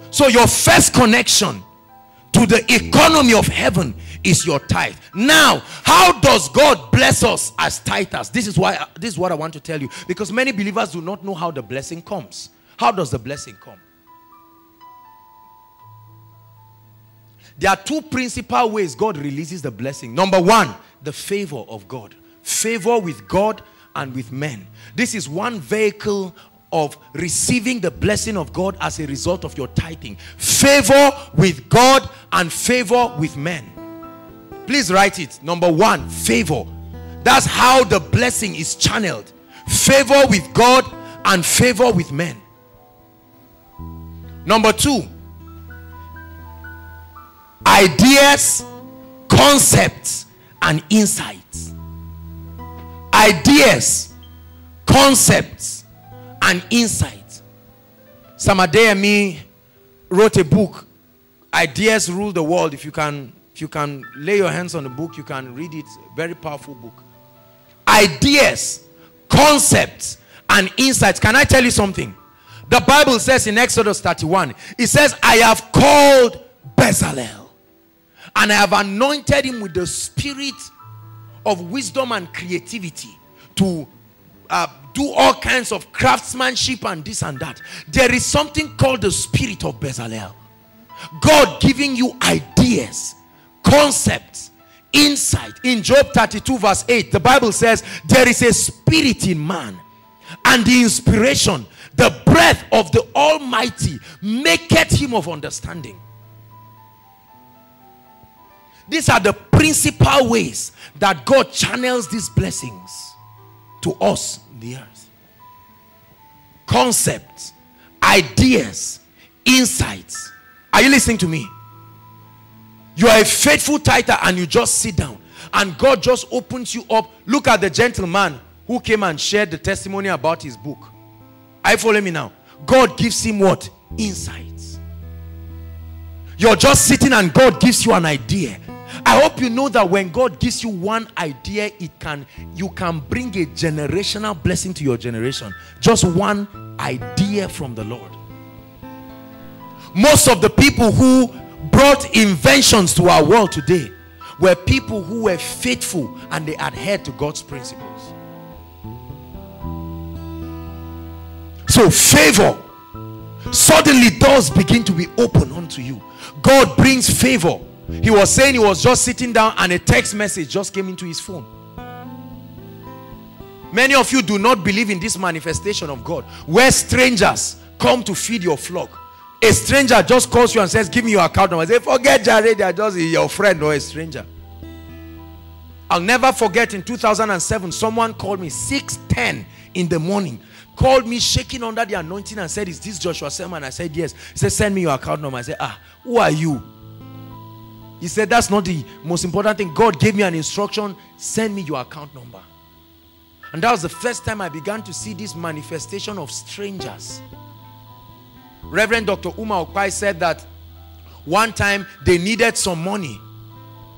So your first connection to the economy of heaven is your tithe. Now, how does God bless us as tithers? This is why, this is what I want to tell you, because many believers do not know how the blessing comes. How does the blessing come? There are two principal ways God releases the blessing. Number one, the favor of God. Favor with God and with men. This is one vehicle of receiving the blessing of God as a result of your tithing. Favor with God and favor with men. Please write it. Number one, favor. That's how the blessing is channeled. Favor with God and favor with men. Number two, ideas, concepts, and insights. Ideas, concepts, and insights. Samadayemi wrote a book, Ideas Rule the World. If you can, if you can lay your hands on the book, you can read it. Very powerful book. Ideas, concepts, and insights. Can I tell you something? The Bible says in Exodus thirty-one, it says, I have called Bezalel, and I have anointed him with the spirit of wisdom and creativity to uh, do all kinds of craftsmanship and this and that. There is something called the spirit of Bezalel. God giving you ideas, concepts, insight. In Job thirty-two verse eight, the Bible says, there is a spirit in man, and the inspiration, the breath of the Almighty maketh him of understanding. These are the principal ways that God channels these blessings to us in the earth. Concepts, ideas, insights. Are you listening to me? You are a faithful tither and you just sit down and God just opens you up. Look at the gentleman who came and shared the testimony about his book. Are you following me now? God gives him what? Insights. You're just sitting and God gives you an idea. I hope you know that when God gives you one idea, it can, you can bring a generational blessing to your generation. Just one idea from the Lord. Most of the people who brought inventions to our world today were people who were faithful and they adhered to God's principles. So favor, suddenly doors begin to be open unto you. God brings favor. He was saying he was just sitting down and a text message just came into his phone. Many of you do not believe in this manifestation of God, where strangers come to feed your flock. A stranger just calls you and says, give me your account number. I say, forget Jared, they are just your friend or a stranger. I'll never forget, in two thousand seven, someone called me six ten in the morning, called me shaking under the anointing and said, is this Joshua Selman? I said, yes. He said, send me your account number. I said, ah, who are you? He said, that's not the most important thing. God gave me an instruction, send me your account number. And that was the first time I began to see this manifestation of strangers. Reverend Doctor Uma Okpai said that one time they needed some money.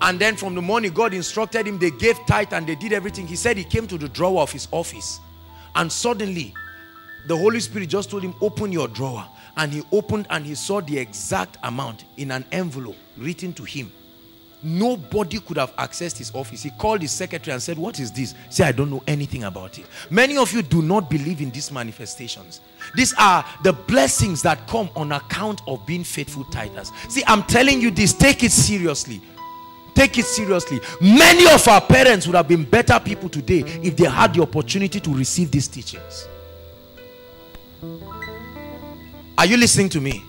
And then from the money, God instructed him, they gave tithe and they did everything. He said he came to the drawer of his office. And suddenly, the Holy Spirit just told him, open your drawer. And he opened and he saw the exact amount in an envelope written to him. Nobody could have accessed his office. He called his secretary and said, what is this? He said, I don't know anything about it. Many of you do not believe in these manifestations. These are the blessings that come on account of being faithful tithers. See, I'm telling you this, take it seriously. Take it seriously. Many of our parents would have been better people today if they had the opportunity to receive these teachings. Are you listening to me?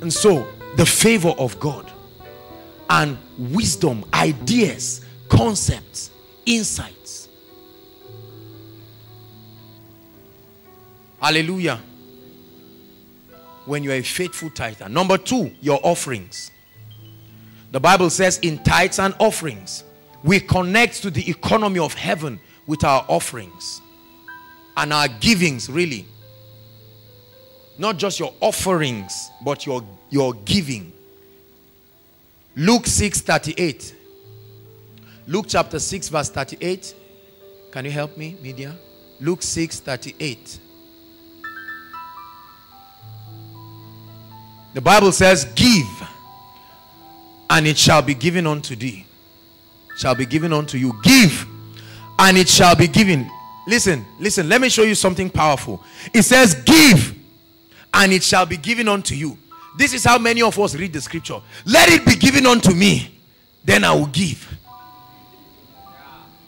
And so, the favor of God and wisdom, ideas, concepts, insights. Hallelujah. When you are a faithful tither. Number two, your offerings. The Bible says in tithes and offerings, we connect to the economy of heaven with our offerings and our givings, really. Not just your offerings, but your, your giving. Luke six thirty-eight. Luke chapter six verse thirty-eight. Can you help me, media? Luke six thirty-eight. The Bible says, give, and it shall be given unto thee. Shall be given unto you. Give, and it shall be given. Listen, listen. Let me show you something powerful. It says, give, and it shall be given unto you. This is how many of us read the scripture. Let it be given unto me, then I will give.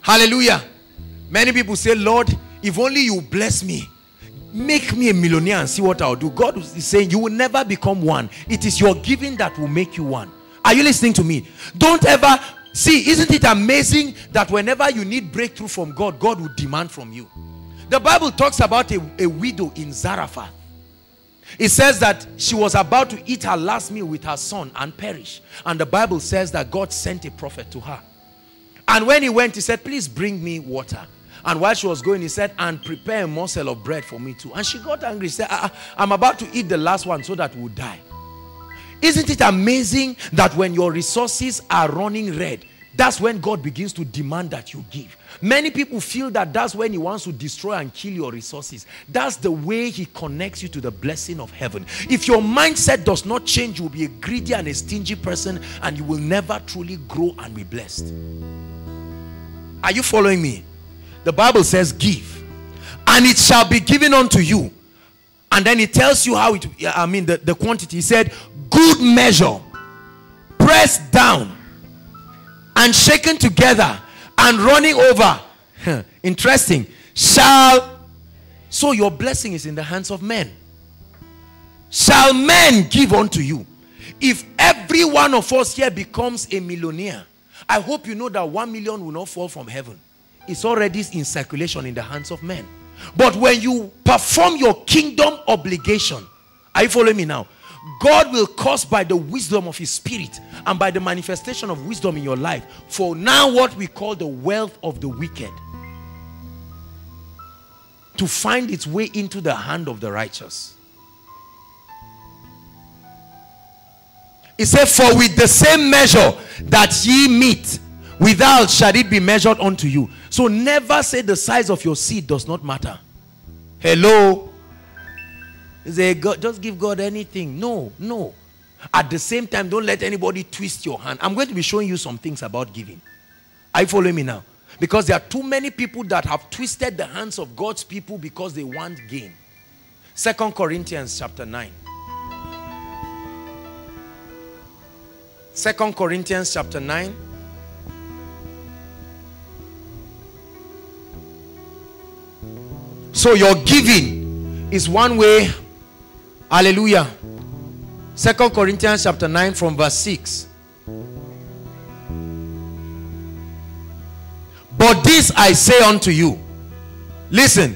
Hallelujah. Many people say, Lord, if only you bless me, make me a millionaire and see what I'll do. God is saying, you will never become one. It is your giving that will make you one. Are you listening to me? Don't ever see, isn't it amazing that whenever you need breakthrough from God, God will demand from you. The Bible talks about a, a widow in Zarephath. It says that she was about to eat her last meal with her son and perish. And the Bible says that God sent a prophet to her. And when he went, he said, please bring me water. And while she was going, he said, and prepare a morsel of bread for me too. And she got angry. She said, I, I'm about to eat the last one so that we'll die. Isn't it amazing that when your resources are running red, that's when God begins to demand that you give. Many people feel that that's when he wants to destroy and kill your resources. That's the way he connects you to the blessing of heaven. If your mindset does not change, you will be a greedy and a stingy person, and you will never truly grow and be blessed. Are you following me? The Bible says, give, and it shall be given unto you. And then it tells you how it, I mean, the, the quantity. He said, good measure, pressed down, and shaken together and running over. Huh, interesting. Shall, so your blessing is in the hands of men. Shall men give unto you? If every one of us here becomes a millionaire, I hope you know that one million will not fall from heaven. It's already in circulation in the hands of men. But when you perform your kingdom obligation, are you following me now? God will cause by the wisdom of his spirit and by the manifestation of wisdom in your life for now what we call the wealth of the wicked to find its way into the hand of the righteous. It said, for with the same measure that ye meet, withal shall it be measured unto you. So never say the size of your seed does not matter. Hello? Say, God, just give God anything. No, no. At the same time, don't let anybody twist your hand. I'm going to be showing you some things about giving. Are you following me now? Because there are too many people that have twisted the hands of God's people because they want gain. Second Corinthians chapter nine. Second Corinthians chapter nine. So your giving is one way. Hallelujah. Second Corinthians chapter nine from verse six. But this I say unto you. Listen.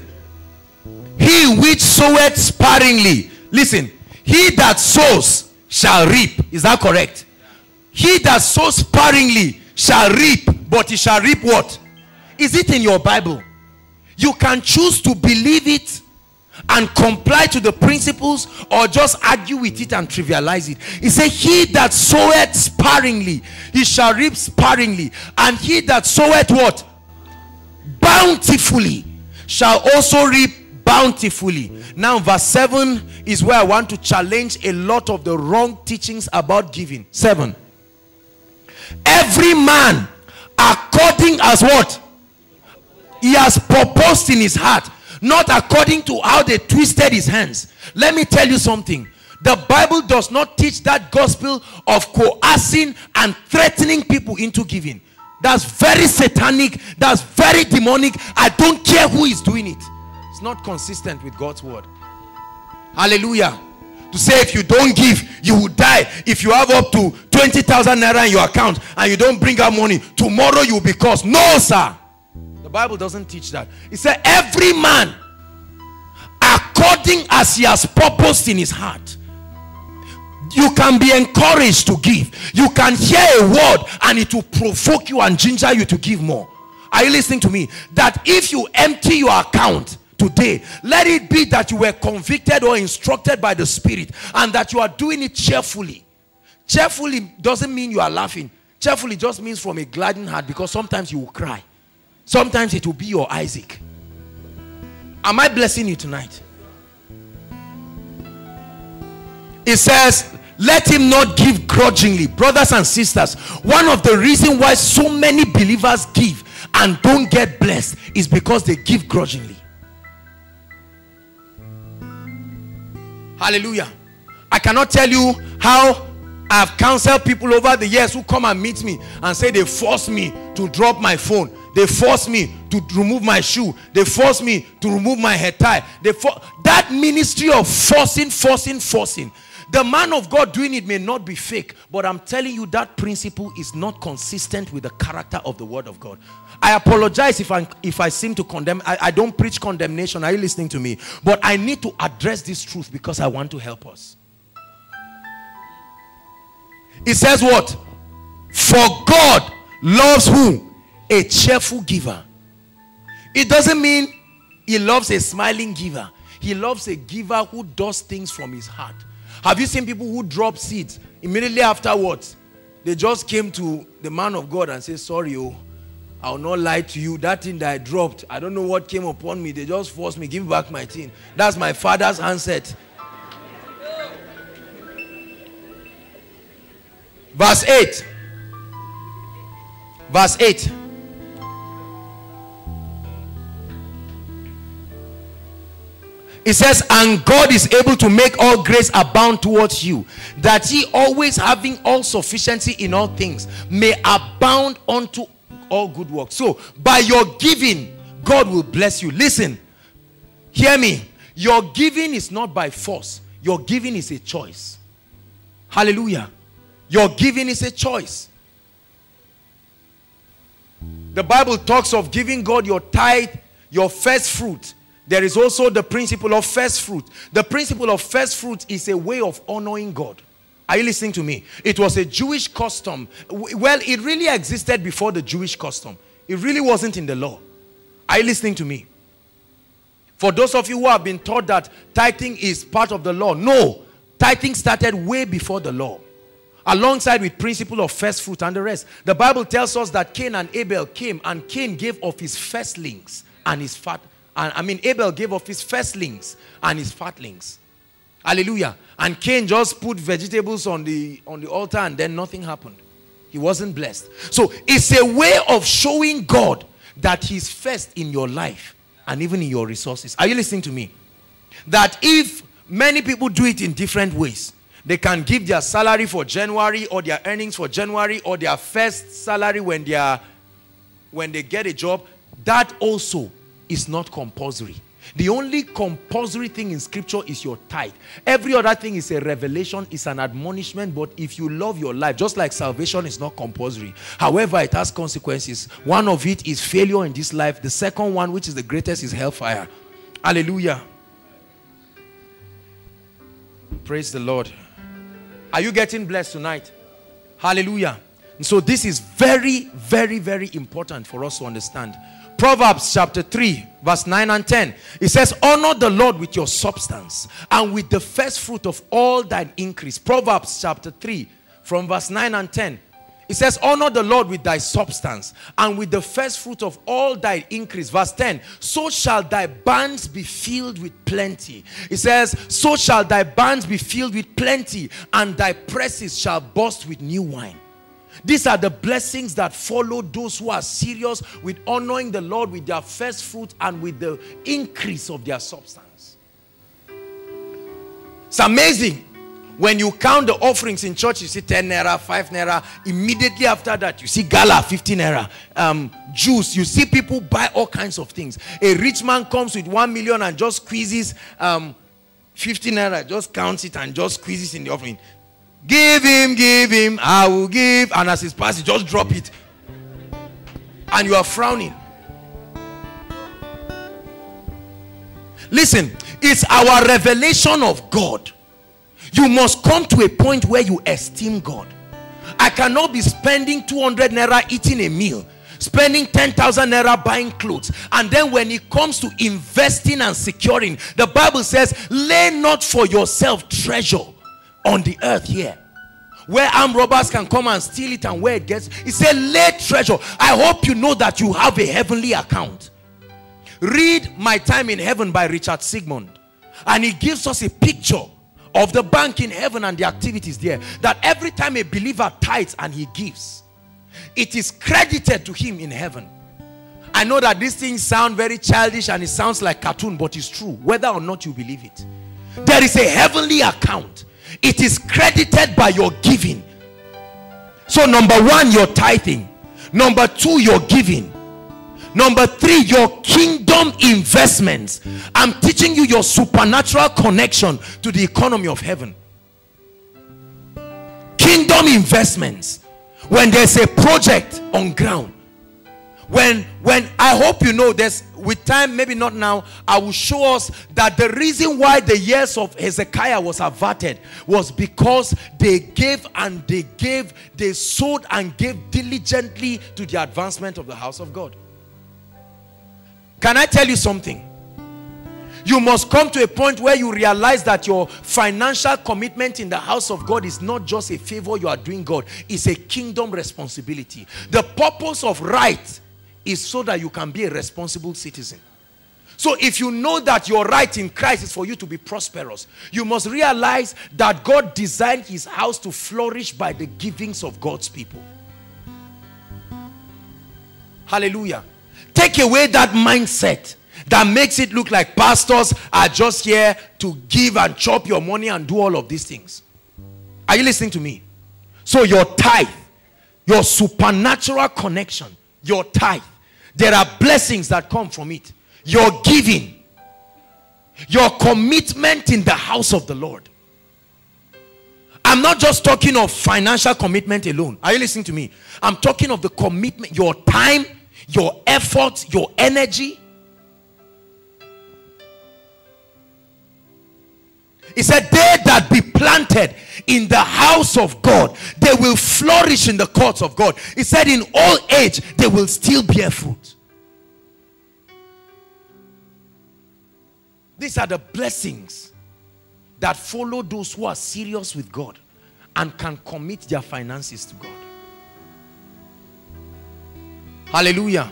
He which soweth sparingly. Listen. He that sows shall reap. Is that correct? He that sows sparingly shall reap. But he shall reap what? Is it in your Bible? You can choose to believe it and comply to the principles, or just argue with it and trivialize it. He said, he that soweth sparingly, he shall reap sparingly. And he that soweth what? Bountifully, shall also reap bountifully. Now verse seven is where I want to challenge a lot of the wrong teachings about giving. seven. Every man according as what? He has purposed in his heart. Not according to how they twisted his hands. Let me tell you something. The Bible does not teach that gospel of coercing and threatening people into giving. That's very satanic. That's very demonic. I don't care who is doing it. It's not consistent with God's word. Hallelujah. To say if you don't give, you will die. If you have up to twenty thousand naira in your account and you don't bring out money, tomorrow you will be cursed. No, sir. The Bible doesn't teach that. It said every man according as he has purposed in his heart. You can be encouraged to give. You can hear a word and it will provoke you and ginger you to give more. Are you listening to me? That if you empty your account today, let it be that you were convicted or instructed by the Spirit and that you are doing it cheerfully. Cheerfully doesn't mean you are laughing. Cheerfully just means from a gladdened heart, because sometimes you will cry. Sometimes it will be your Isaac. Am I blessing you tonight? It says, let him not give grudgingly. Brothers and sisters, one of the reasons why so many believers give and don't get blessed is because they give grudgingly. Hallelujah. I cannot tell you how I've counseled people over the years who come and meet me and say they forced me to drop my phone. They forced me to remove my shoe. They forced me to remove my hair tie. They for that ministry of forcing, forcing, forcing. The man of God doing it may not be fake, but I'm telling you that principle is not consistent with the character of the word of God. I apologize if I, if I seem to condemn. I, I don't preach condemnation. Are you listening to me? But I need to address this truth because I want to help us. It says what? For God loves who? A cheerful giver. It doesn't mean he loves a smiling giver. He loves a giver who does things from his heart. Have you seen people who drop seeds immediately afterwards? They just came to the man of God and said, sorry, oh, I will not lie to you. That thing that I dropped, I don't know what came upon me. They just forced me, give back my thing. That's my father's handset. Verse eight. Verse eight. It says, and God is able to make all grace abound towards you, that ye always having all sufficiency in all things may abound unto all good works. So, by your giving, God will bless you. Listen, hear me. Your giving is not by force. Your giving is a choice. Hallelujah. Your giving is a choice. The Bible talks of giving God your tithe, your first fruit. There is also the principle of first fruit. The principle of first fruit is a way of honoring God. Are you listening to me? It was a Jewish custom. Well, it really existed before the Jewish custom. It really wasn't in the law. Are you listening to me? For those of you who have been taught that tithing is part of the law, no. Tithing started way before the law, alongside with principle of first fruit and the rest. The Bible tells us that Cain and Abel came, and Cain gave of his firstlings and his fat. And, I mean, Abel gave of his firstlings and his fatlings. Hallelujah. And Cain just put vegetables on the, on the altar, and then nothing happened. He wasn't blessed. So it's a way of showing God that he's first in your life and even in your resources. Are you listening to me? That if many people do it in different ways, they can give their salary for January or their earnings for January or their first salary when they, are, when they get a job. That also is not compulsory. The only compulsory thing in scripture is your tithe. Every other thing is a revelation, is an admonishment. But if you love your life, just like salvation is not compulsory, however, it has consequences. One of it is failure in this life. The second one, which is the greatest, is hellfire. Hallelujah. Praise the Lord. Are you getting blessed tonight? Hallelujah. And so this is very, very, very important for us to understand. Proverbs chapter three, verse nine and ten. It says, honor the Lord with your substance and with the first fruit of all thine increase. Proverbs chapter three, from verse nine and ten. It says, honor the Lord with thy substance and with the first fruit of all thy increase. Verse ten, so shall thy barns be filled with plenty. It says, so shall thy barns be filled with plenty, and thy presses shall burst with new wine. These are the blessings that follow those who are serious with honoring the Lord with their first fruit and with the increase of their substance. It's amazing. When you count the offerings in church, you see ten naira, five naira. Immediately after that, you see gala, fifteen naira. Um, juice. You see people buy all kinds of things. A rich man comes with one million and just squeezes um, fifteen naira. Just counts it and just squeezes in the offering. Give him, give him, I will give. And as it's passed, you just drop it. And you are frowning. Listen, it's our revelation of God. You must come to a point where you esteem God. I cannot be spending two hundred naira eating a meal, spending ten thousand naira buying clothes. And then when it comes to investing and securing, the Bible says, lay not for yourself treasure on the earth here, where armed robbers can come and steal it and where it gets. It said, lay treasure. I hope you know that you have a heavenly account. Read My Time in Heaven by Richard Sigmund. And he gives us a picture of the bank in heaven and the activities there. That every time a believer tithes and he gives, it is credited to him in heaven. I know that these things sound very childish and it sounds like cartoon, but it's true, whether or not you believe it. There is a heavenly account. It is credited by your giving. So number one, your tithing. Number two, your giving. Number three, your kingdom investments. I'm teaching you your supernatural connection to the economy of heaven. Kingdom investments. When there's a project on ground. When, when I hope you know this, with time, maybe not now, I will show us that the reason why the years of Hezekiah was averted was because they gave and they gave, they sowed and gave diligently to the advancement of the house of God. Can I tell you something? You must come to a point where you realize that your financial commitment in the house of God is not just a favor you are doing God. It's a kingdom responsibility. The purpose of right is so that you can be a responsible citizen. So if you know that your right in Christ is for you to be prosperous, you must realize that God designed his house to flourish by the givings of God's people. Hallelujah. Take away that mindset that makes it look like pastors are just here to give and chop your money and do all of these things. Are you listening to me? So your tithe, your supernatural connection, your tithe, there are blessings that come from it. Your giving, your commitment in the house of the Lord. I'm not just talking of financial commitment alone. Are you listening to me? I'm talking of the commitment, your time, your efforts, your energy. He said, they that be planted in the house of God, they will flourish in the courts of God. He said, in old age, they will still bear fruit. These are the blessings that follow those who are serious with God and can commit their finances to God. Hallelujah.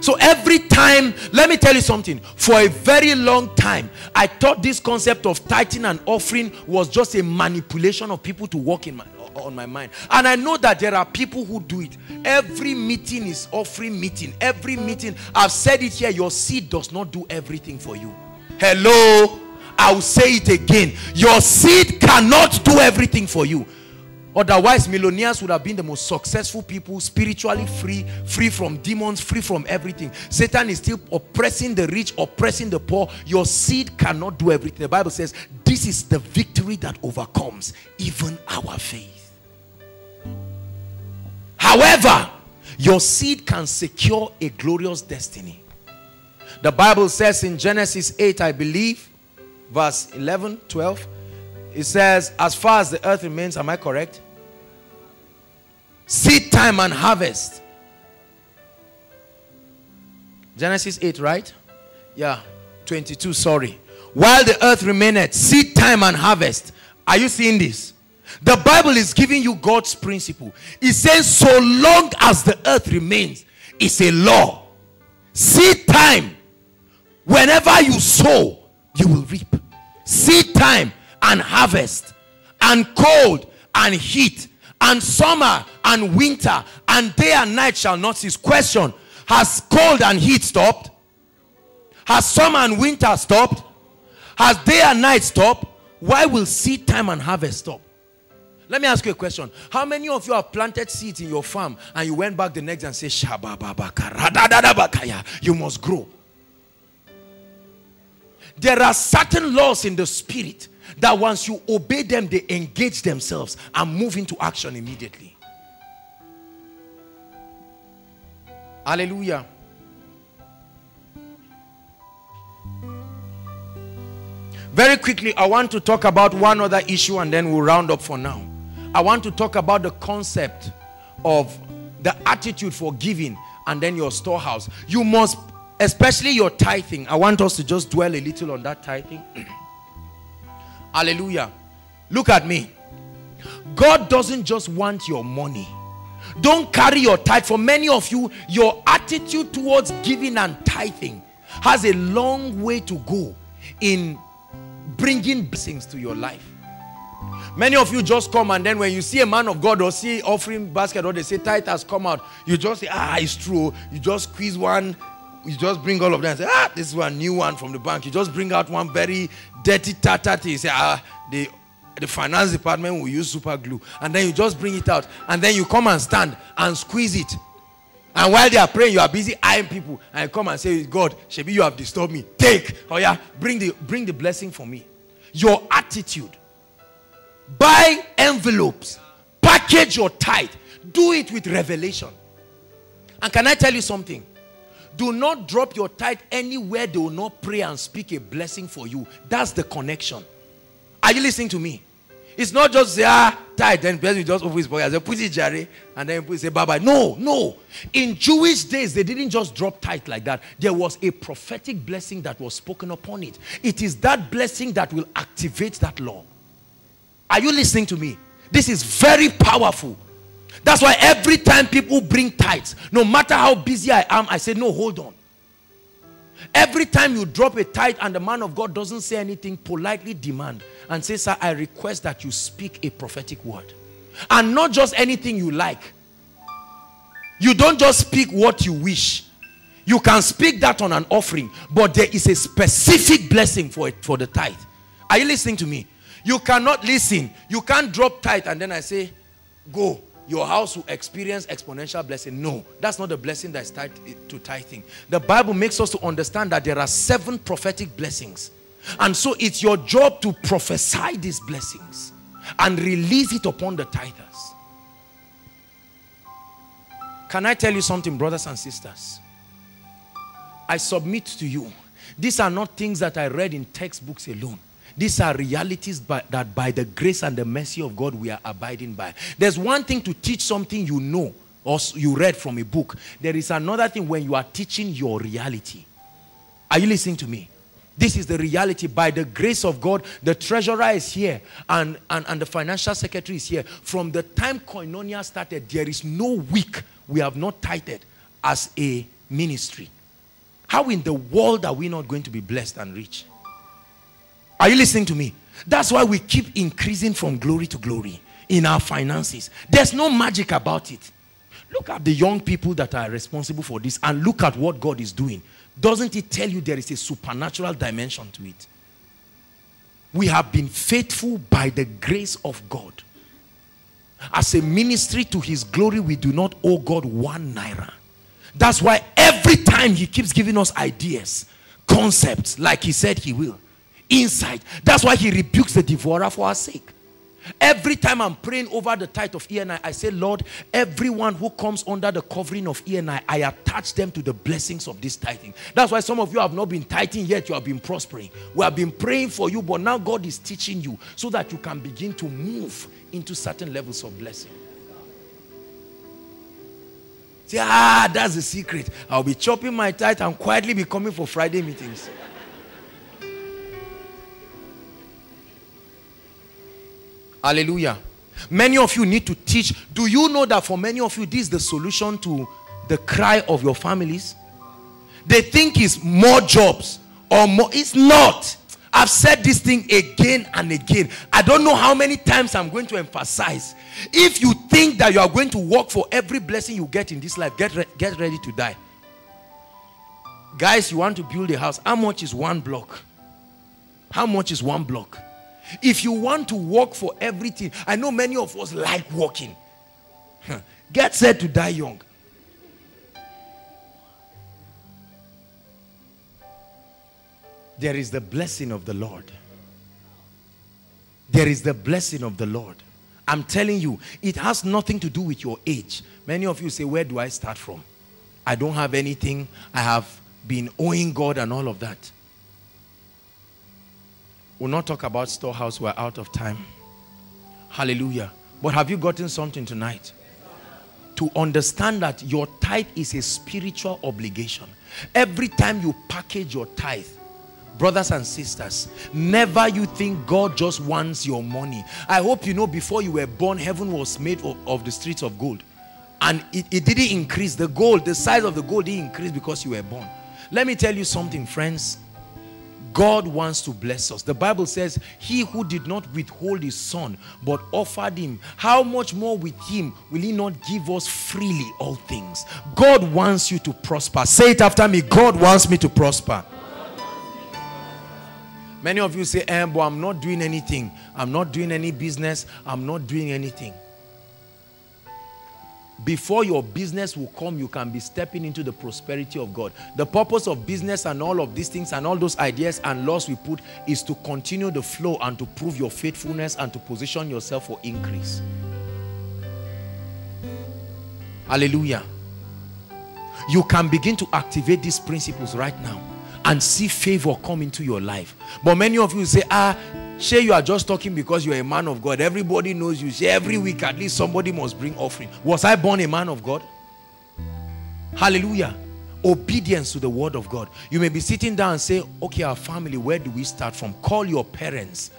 So every time, let me tell you something. For a very long time, I thought this concept of tithing and offering was just a manipulation of people to work in my, on my mind. And I know that there are people who do it. Every meeting is offering meeting. Every meeting, I've said it here, your seed does not do everything for you. Hello, I'll say it again. Your seed cannot do everything for you. Otherwise, millionaires would have been the most successful people, spiritually free, free from demons, free from everything. Satan is still oppressing the rich, oppressing the poor. Your seed cannot do everything. The Bible says, this is the victory that overcomes, even our faith. However, your seed can secure a glorious destiny. The Bible says in Genesis eight, I believe, verse eleven, twelve, it says, as far as the earth remains, am I correct? Seed time and harvest. Genesis eight, right? Yeah, twenty-two, sorry. While the earth remaineth, seed time and harvest. Are you seeing this? The Bible is giving you God's principle. It says, so long as the earth remains, it's a law. Seed time. Whenever you sow, you will reap. Seed time and harvest, and cold and heat, and summer and winter, and day and night shall not cease. Question: has cold and heat stopped? Has summer and winter stopped? Has day and night stopped? Why will seed time and harvest stop? Let me ask you a question. How many of you have planted seeds in your farm and you went back the next day and said, Shabababaka, you must grow? There are certain laws in the spirit that once you obey them, they engage themselves and move into action immediately. Hallelujah. Very quickly, I want to talk about one other issue and then we'll round up for now. I want to talk about the concept of the attitude for giving and then your storehouse. You must, especially your tithing. I want us to just dwell a little on that tithing. Hallelujah. Look at me. God doesn't just want your money. Don't carry your tithe. For many of you, your attitude towards giving and tithing has a long way to go in bringing blessings to your life. Many of you just come, and then when you see a man of God or see offering basket or they say tithe has come out, you just say, ah, it's true. You just squeeze one. You just bring all of them and say, ah, this is a new one from the bank. You just bring out one very dirty tata thing. You say, ah, the, the finance department will use super glue. And then you just bring it out. And then you come and stand and squeeze it. And while they are praying, you are busy eyeing people. And you come and say, God, Shebi, you have disturbed me. Take. Oh yeah, bring the, bring the blessing for me. Your attitude. Buy envelopes. Package your tithe. Do it with revelation. And can I tell you something? Do not drop your tithe anywhere they will not pray and speak a blessing for you. That's the connection. Are you listening to me? It's not just say, ah, tithe, then you just open his pocket, say, put it, Jerry, and then you say, bye-bye. No, no. In Jewish days, they didn't just drop tithe like that. There was a prophetic blessing that was spoken upon it. It is that blessing that will activate that law. Are you listening to me? This is very powerful. That's why every time people bring tithes, no matter how busy I am, I say, no, hold on. Every time you drop a tithe and the man of God doesn't say anything, politely demand and say, sir, I request that you speak a prophetic word. And not just anything you like. You don't just speak what you wish. You can speak that on an offering, but there is a specific blessing for it, for the tithe. Are you listening to me? You cannot listen. You can't drop tithe and then I say, go. Your house will experience exponential blessing. No, that's not the blessing that's tied to tithing. The Bible makes us to understand that there are seven prophetic blessings. And so it's your job to prophesy these blessings and release it upon the tithers. Can I tell you something, brothers and sisters? I submit to you, these are not things that I read in textbooks alone. These are realities by, that by the grace and the mercy of God we are abiding by. There's one thing to teach something you know or you read from a book. There is another thing when you are teaching your reality. Are you listening to me? This is the reality. By the grace of God, the treasurer is here and, and, and the financial secretary is here. From the time Koinonia started, there is no week we have not tithed as a ministry. How in the world are we not going to be blessed and rich? Are you listening to me? That's why we keep increasing from glory to glory in our finances. There's no magic about it. Look at the young people that are responsible for this and look at what God is doing. Doesn't it tell you there is a supernatural dimension to it? We have been faithful by the grace of God. As a ministry to his glory, we do not owe God one naira. That's why every time he keeps giving us ideas, concepts, like he said he will. Insight. That's why he rebukes the devourer for our sake. Every time I'm praying over the tithe of E and I, I say, Lord, everyone who comes under the covering of E and I, I attach them to the blessings of this tithing. That's why some of you have not been tithing yet, you have been prospering. We have been praying for you, but now God is teaching you so that you can begin to move into certain levels of blessing. Say, ah, that's the secret. I'll be chopping my tithe and quietly be coming for Friday meetings. Hallelujah. Many of you need to teach. Do you know that for many of you, this is the solution to the cry of your families? They think it's more jobs or more. It's not. I've said this thing again and again. I don't know how many times I'm going to emphasize. If you think that you are going to work for every blessing you get in this life, get, re get ready to die. Guys, you want to build a house. How much is one block? How much is one block? If you want to work for everything, I know many of us like working. Get set to die young. There is the blessing of the Lord. There is the blessing of the Lord. I'm telling you, it has nothing to do with your age. Many of you say, where do I start from? I don't have anything. I have been owing God and all of that. We'll not talk about storehouse. We're out of time. Hallelujah. But have you gotten something tonight? To understand that your tithe is a spiritual obligation. Every time you package your tithe, brothers and sisters, never you think God just wants your money. I hope you know before you were born, heaven was made of, of the streets of gold. And it, it didn't increase. The gold, the size of the gold didn't increase because you were born. Let me tell you something, friends. God wants to bless us. The Bible says, he who did not withhold his son, but offered him, how much more with him will he not give us freely all things? God wants you to prosper. Say it after me. God wants me to prosper. Many of you say, eh, but I'm not doing anything. I'm not doing any business. I'm not doing anything. Before your business will come, you can be stepping into the prosperity of God. The purpose of business and all of these things and all those ideas and laws we put is to continue the flow and to prove your faithfulness and to position yourself for increase. Hallelujah. You can begin to activate these principles right now and see favor come into your life. But many of you say, ah, say you are just talking because you are a man of God. Everybody knows you. Say every week at least somebody must bring offering. Was I born a man of God? Hallelujah. Obedience to the word of God. You may be sitting down and say, okay, our family, where do we start from? Call your parents.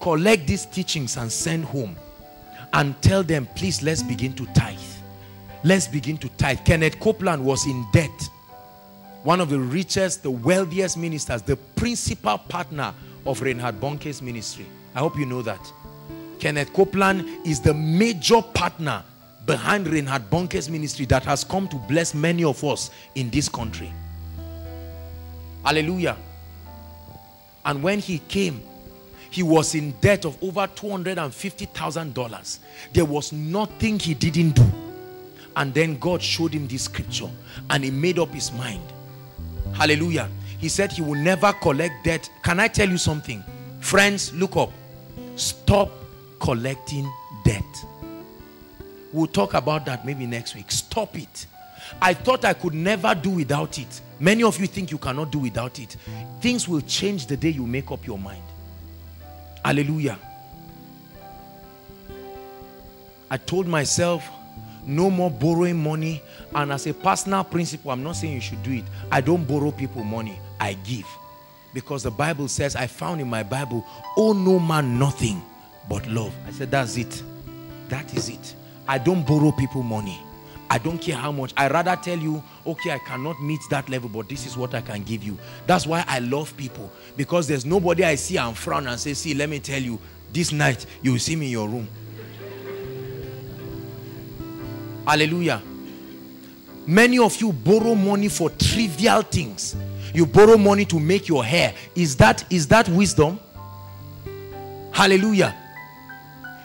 Collect these teachings and send home. And tell them, please, let's begin to tithe. Let's begin to tithe. Kenneth Copeland was in debt. One of the richest, the wealthiest ministers, the principal partner of Reinhard Bonke's ministry. I hope you know that. Kenneth Copeland is the major partner behind Reinhard Bonke's ministry that has come to bless many of us in this country. Hallelujah. And when he came, he was in debt of over two hundred fifty thousand dollars. There was nothing he didn't do. And then God showed him this scripture and he made up his mind. Hallelujah. He said he will never collect debt. Can I tell you something? Friends, look up. Stop collecting debt. We'll talk about that maybe next week. Stop it. I thought I could never do without it. Many of you think you cannot do without it. Things will change the day you make up your mind. Hallelujah. I told myself, no more borrowing money. And as a personal principle, I'm not saying you should do it. I don't borrow people money. I give. Because the Bible says, I found in my Bible, owe no man nothing but love. I said, that's it. That is it. I don't borrow people money. I don't care how much. I rather tell you, okay, I cannot meet that level, but this is what I can give you. That's why I love people. Because there's nobody I see and frown and say, see, let me tell you, this night, you will see me in your room. Hallelujah. Many of you borrow money for trivial things. You borrow money to make your hair. Is that, is that wisdom? Hallelujah.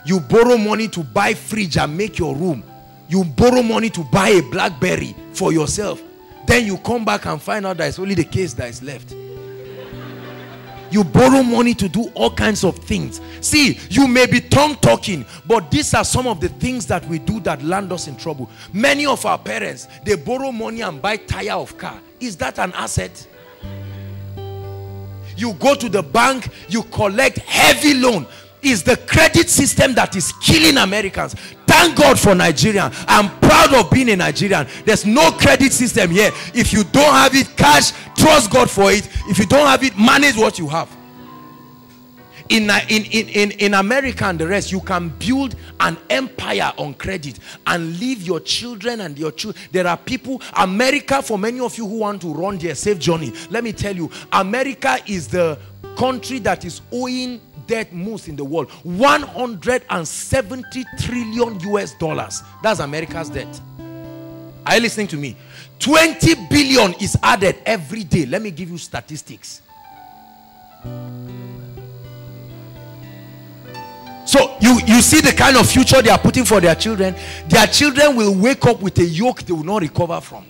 You borrow money to buy fridge and make your room. You borrow money to buy a BlackBerry for yourself. Then you come back and find out that it's only the case that is left. You borrow money to do all kinds of things. See, you may be tongue-talking, but these are some of the things that we do that land us in trouble. Many of our parents, they borrow money and buy tire of car. Is that an asset? You go to the bank, you collect heavy loan. It's the credit system that is killing Americans. Thank God for Nigeria. I'm proud of being a Nigerian. There's no credit system here. If you don't have it, cash, trust God for it. If you don't have it, manage what you have. In, in, in, in, in America and the rest, you can build an empire on credit and leave your children and your children. There are people, America, for many of you who want to run their safe journey, let me tell you, America is the country that is owing debt most in the world. One hundred seventy trillion U S dollars. That's America's debt. Are you listening to me? twenty billion is added every day. Let me give you statistics. So you, you see the kind of future they are putting for their children. Their children will wake up with a yoke they will not recover from.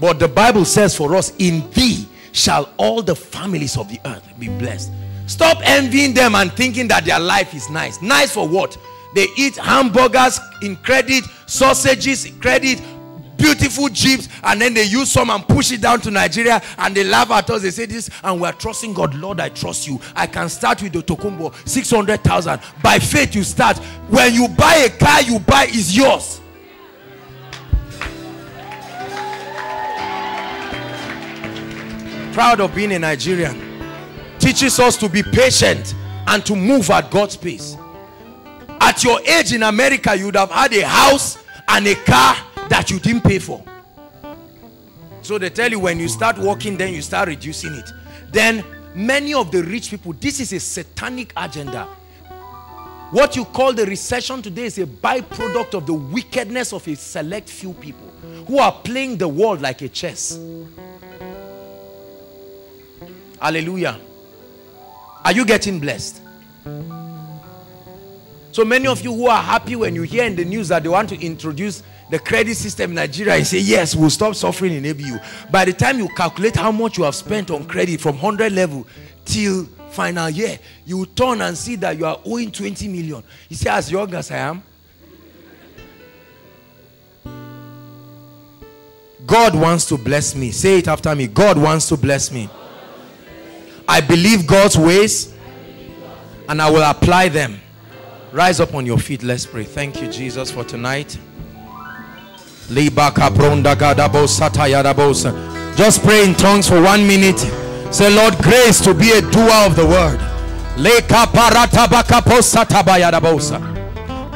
But the Bible says for us, in thee shall all the families of the earth be blessed. Stop envying them and thinking that their life is nice. Nice for what? They eat hamburgers in credit, sausages in credit, beautiful jeeps, and then they use some and push it down to Nigeria, and they laugh at us. They say this, and we're trusting God. Lord, I trust you. I can start with the Tokumbo, six hundred thousand. By faith, you start. When you buy a car, you buy is yours. Proud of being a Nigerian. Teaches us to be patient and to move at God's pace. At your age in America, you would have had a house and a car that you didn't pay for. So they tell you when you start working, then you start reducing it. Then many of the rich people, this is a satanic agenda. What you call the recession today is a byproduct of the wickedness of a select few people who are playing the world like a chess. Hallelujah. Are you getting blessed? So many of you who are happy when you hear in the news that they want to introduce the credit system in Nigeria, you say, yes, we'll stop suffering in A B U. By the time you calculate how much you have spent on credit from one hundred level till final year, you turn and see that you are owing twenty million. You say, as young as I am, God wants to bless me. Say it after me. God wants to bless me. I believe God's ways and I will apply them. Rise up on your feet. Let's pray. Thank you, Jesus, for tonight. Just pray in tongues for one minute. Say, Lord, grace to be a doer of the word.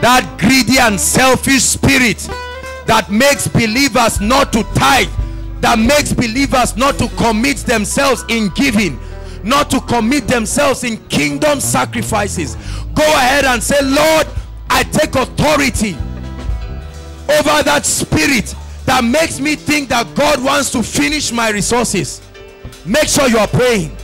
That greedy and selfish spirit that makes believers not to tithe, that makes believers not to commit themselves in giving, not to commit themselves in kingdom sacrifices. Go ahead and say, Lord, I take authority over that spirit that makes me think that God wants to finish my resources. Make sure you are praying.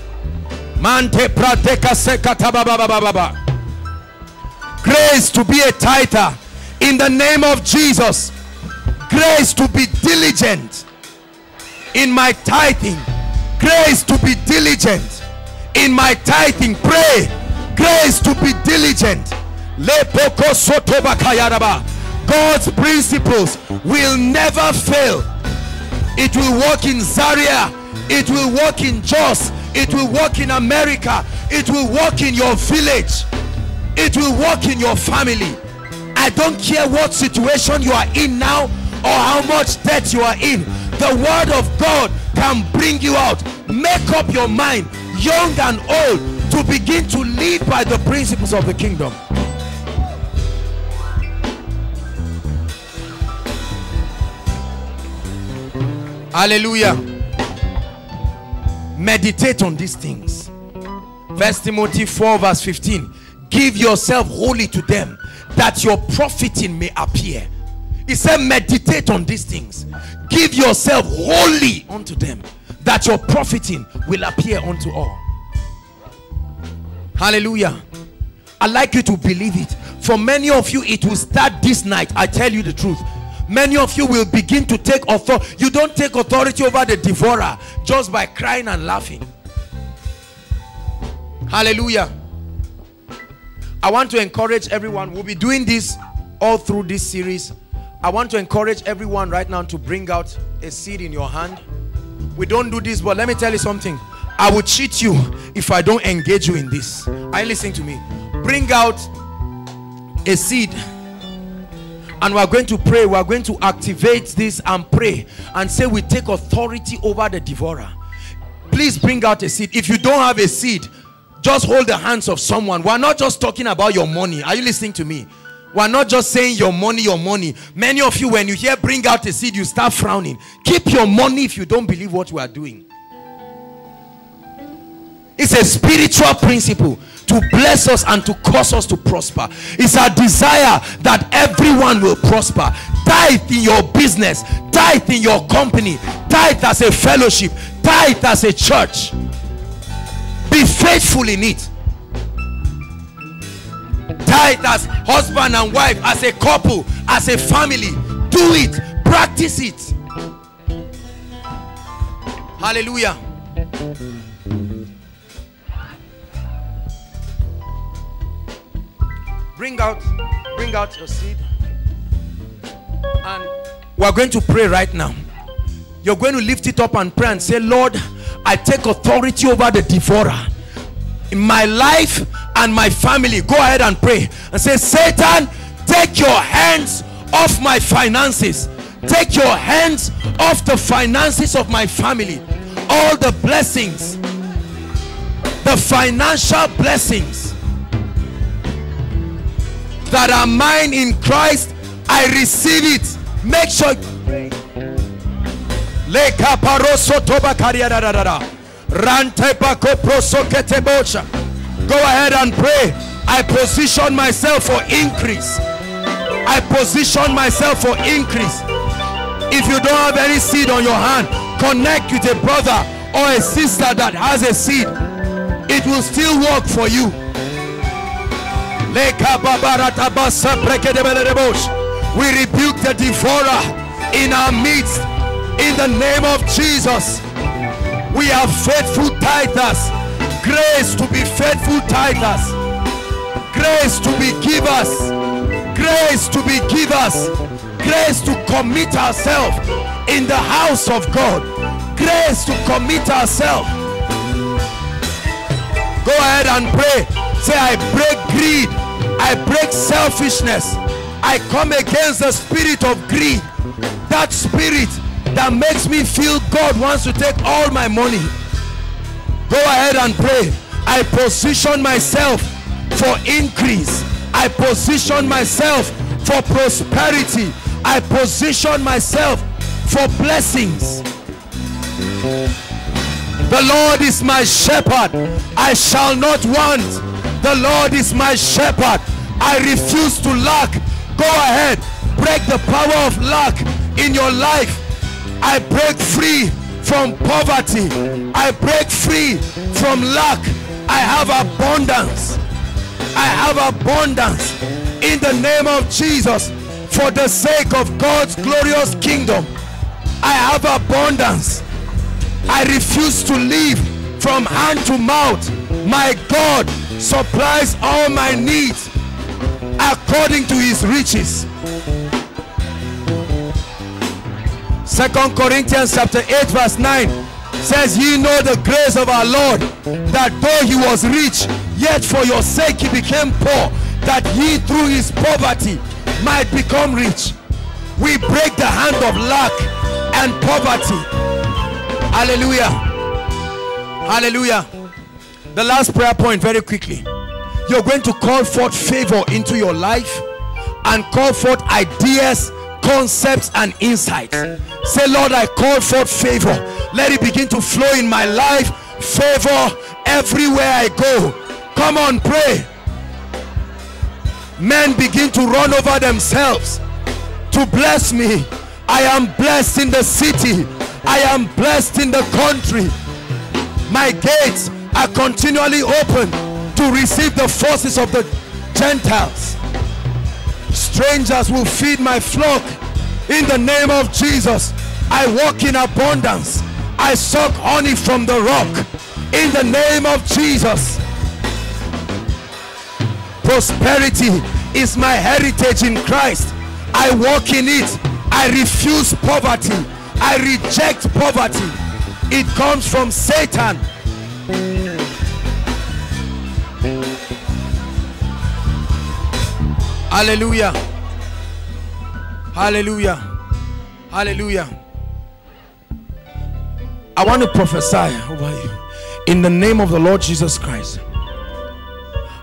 Grace to be a tither in the name of Jesus. Grace to be diligent in my tithing. Grace to be diligent in my tithing. Pray. Grace to be diligent. God's principles will never fail. It will work in Zaria. It will work in Jos. It will work in America. It will work in your village. It will work in your family. I don't care what situation you are in now or how much debt you are in. The word of God can bring you out. Make up your mind, young and old, to begin to live by the principles of the kingdom. Hallelujah. Meditate on these things. First Timothy four verse fifteen. Give yourself wholly to them, that your profiting may appear. He said, meditate on these things. Give yourself wholly unto them, that your profiting will appear unto all. Hallelujah. I'd like you to believe it. For many of you, it will start this night. I tell you the truth. Many of you will begin to take authority. You don't take authority over the devourer just by crying and laughing. Hallelujah. I want to encourage everyone. We'll be doing this all through this series. I want to encourage everyone right now to bring out a seed in your hand. We don't do this, but let me tell you something. I will cheat you if I don't engage you in this. Are you listening to me? Bring out a seed, and we are going to pray. We are going to activate this and pray and say we take authority over the devourer. Please bring out a seed. If you don't have a seed, just hold the hands of someone. We are not just talking about your money. Are you listening to me? We are not just saying your money, your money. Many of you, when you hear bring out a seed, you start frowning. Keep your money if you don't believe what we are doing. It's a spiritual principle to bless us and to cause us to prosper. It's our desire that everyone will prosper. Tithe in your business, tithe in your company, tithe as a fellowship, tithe as a church. Be faithful in it. Tithe as husband and wife, as a couple, as a family. Do it. Practice it. Hallelujah. Bring out, bring out your seed, and we're going to pray right now. You're going to lift it up and pray and say, Lord, I take authority over the devourer in my life and my family. Go ahead and pray and say, Satan, take your hands off my finances. Take your hands off the finances of my family. All the blessings, the financial blessings that are mine in Christ, I receive it. Make sure go ahead and pray. I position myself for increase. I position myself for increase. If you don't have any seed on your hand, connect with a brother or a sister that has a seed. It will still work for you. We rebuke the devourer in our midst in the name of Jesus. We are faithful tithers. Grace to be faithful tithers. Grace to be givers. Grace to be givers. Grace to commit ourselves in the house of God. Grace to commit ourselves. Go ahead and pray. Say, I break greed. I break selfishness. I come against the spirit of greed. That spirit that makes me feel God wants to take all my money. Go ahead and pray. I position myself for increase. I position myself for prosperity. I position myself for blessings. The Lord is my shepherd. I shall not want. The Lord is my shepherd. I refuse to lack. Go ahead. Break the power of lack in your life. I break free from poverty. I break free from lack. I have abundance. I have abundance in the name of Jesus for the sake of God's glorious kingdom. I have abundance. I refuse to live from hand to mouth. My God supplies all my needs according to his riches. Second Corinthians chapter eight verse nine says, ye know the grace of our Lord, that though he was rich, yet for your sake he became poor, that ye through his poverty might become rich. We break the hand of lack and poverty. Hallelujah. Hallelujah. The last prayer point, very quickly. You're going to call forth favor into your life and call forth ideas, concepts, and insights. Say, Lord, I call forth favor. Let it begin to flow in my life. Favor everywhere I go. Come on, pray. Men begin to run over themselves to bless me. I am blessed in the city. I am blessed in the country. My gates are continually open to receive the forces of the Gentiles. Strangers will feed my flock in the name of Jesus. I walk in abundance. I suck honey from the rock in the name of Jesus. Prosperity is my heritage in Christ. I walk in it. I refuse poverty. I reject poverty. It comes from Satan. Hallelujah. Hallelujah. Hallelujah. I want to prophesy over you in the name of the Lord Jesus Christ.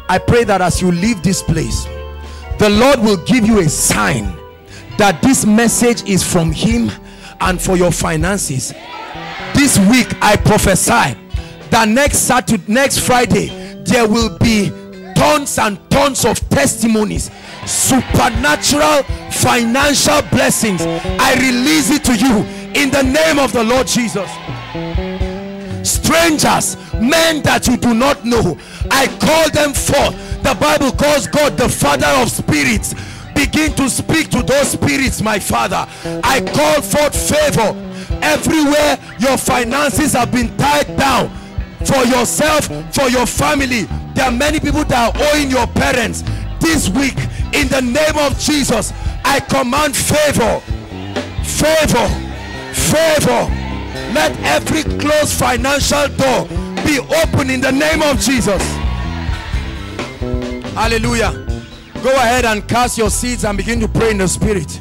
I pray that as you leave this place, the Lord will give you a sign that this message is from Him and for your finances. This week I prophesy that next Saturday, next Friday, there will be tons and tons of testimonies, supernatural financial blessings. I release it to you in the name of the Lord Jesus. Strangers, men that you do not know, I call them forth. The Bible calls God the Father of spirits. Begin to speak to those spirits, my Father. I call forth favor. Everywhere your finances have been tied down, for yourself, for your family, there are many people that are owing your parents. This week, in the name of Jesus, I command favor, favor, favor. Let every closed financial door be open in the name of Jesus. Hallelujah. Go ahead and cast your seeds and begin to pray in the Spirit.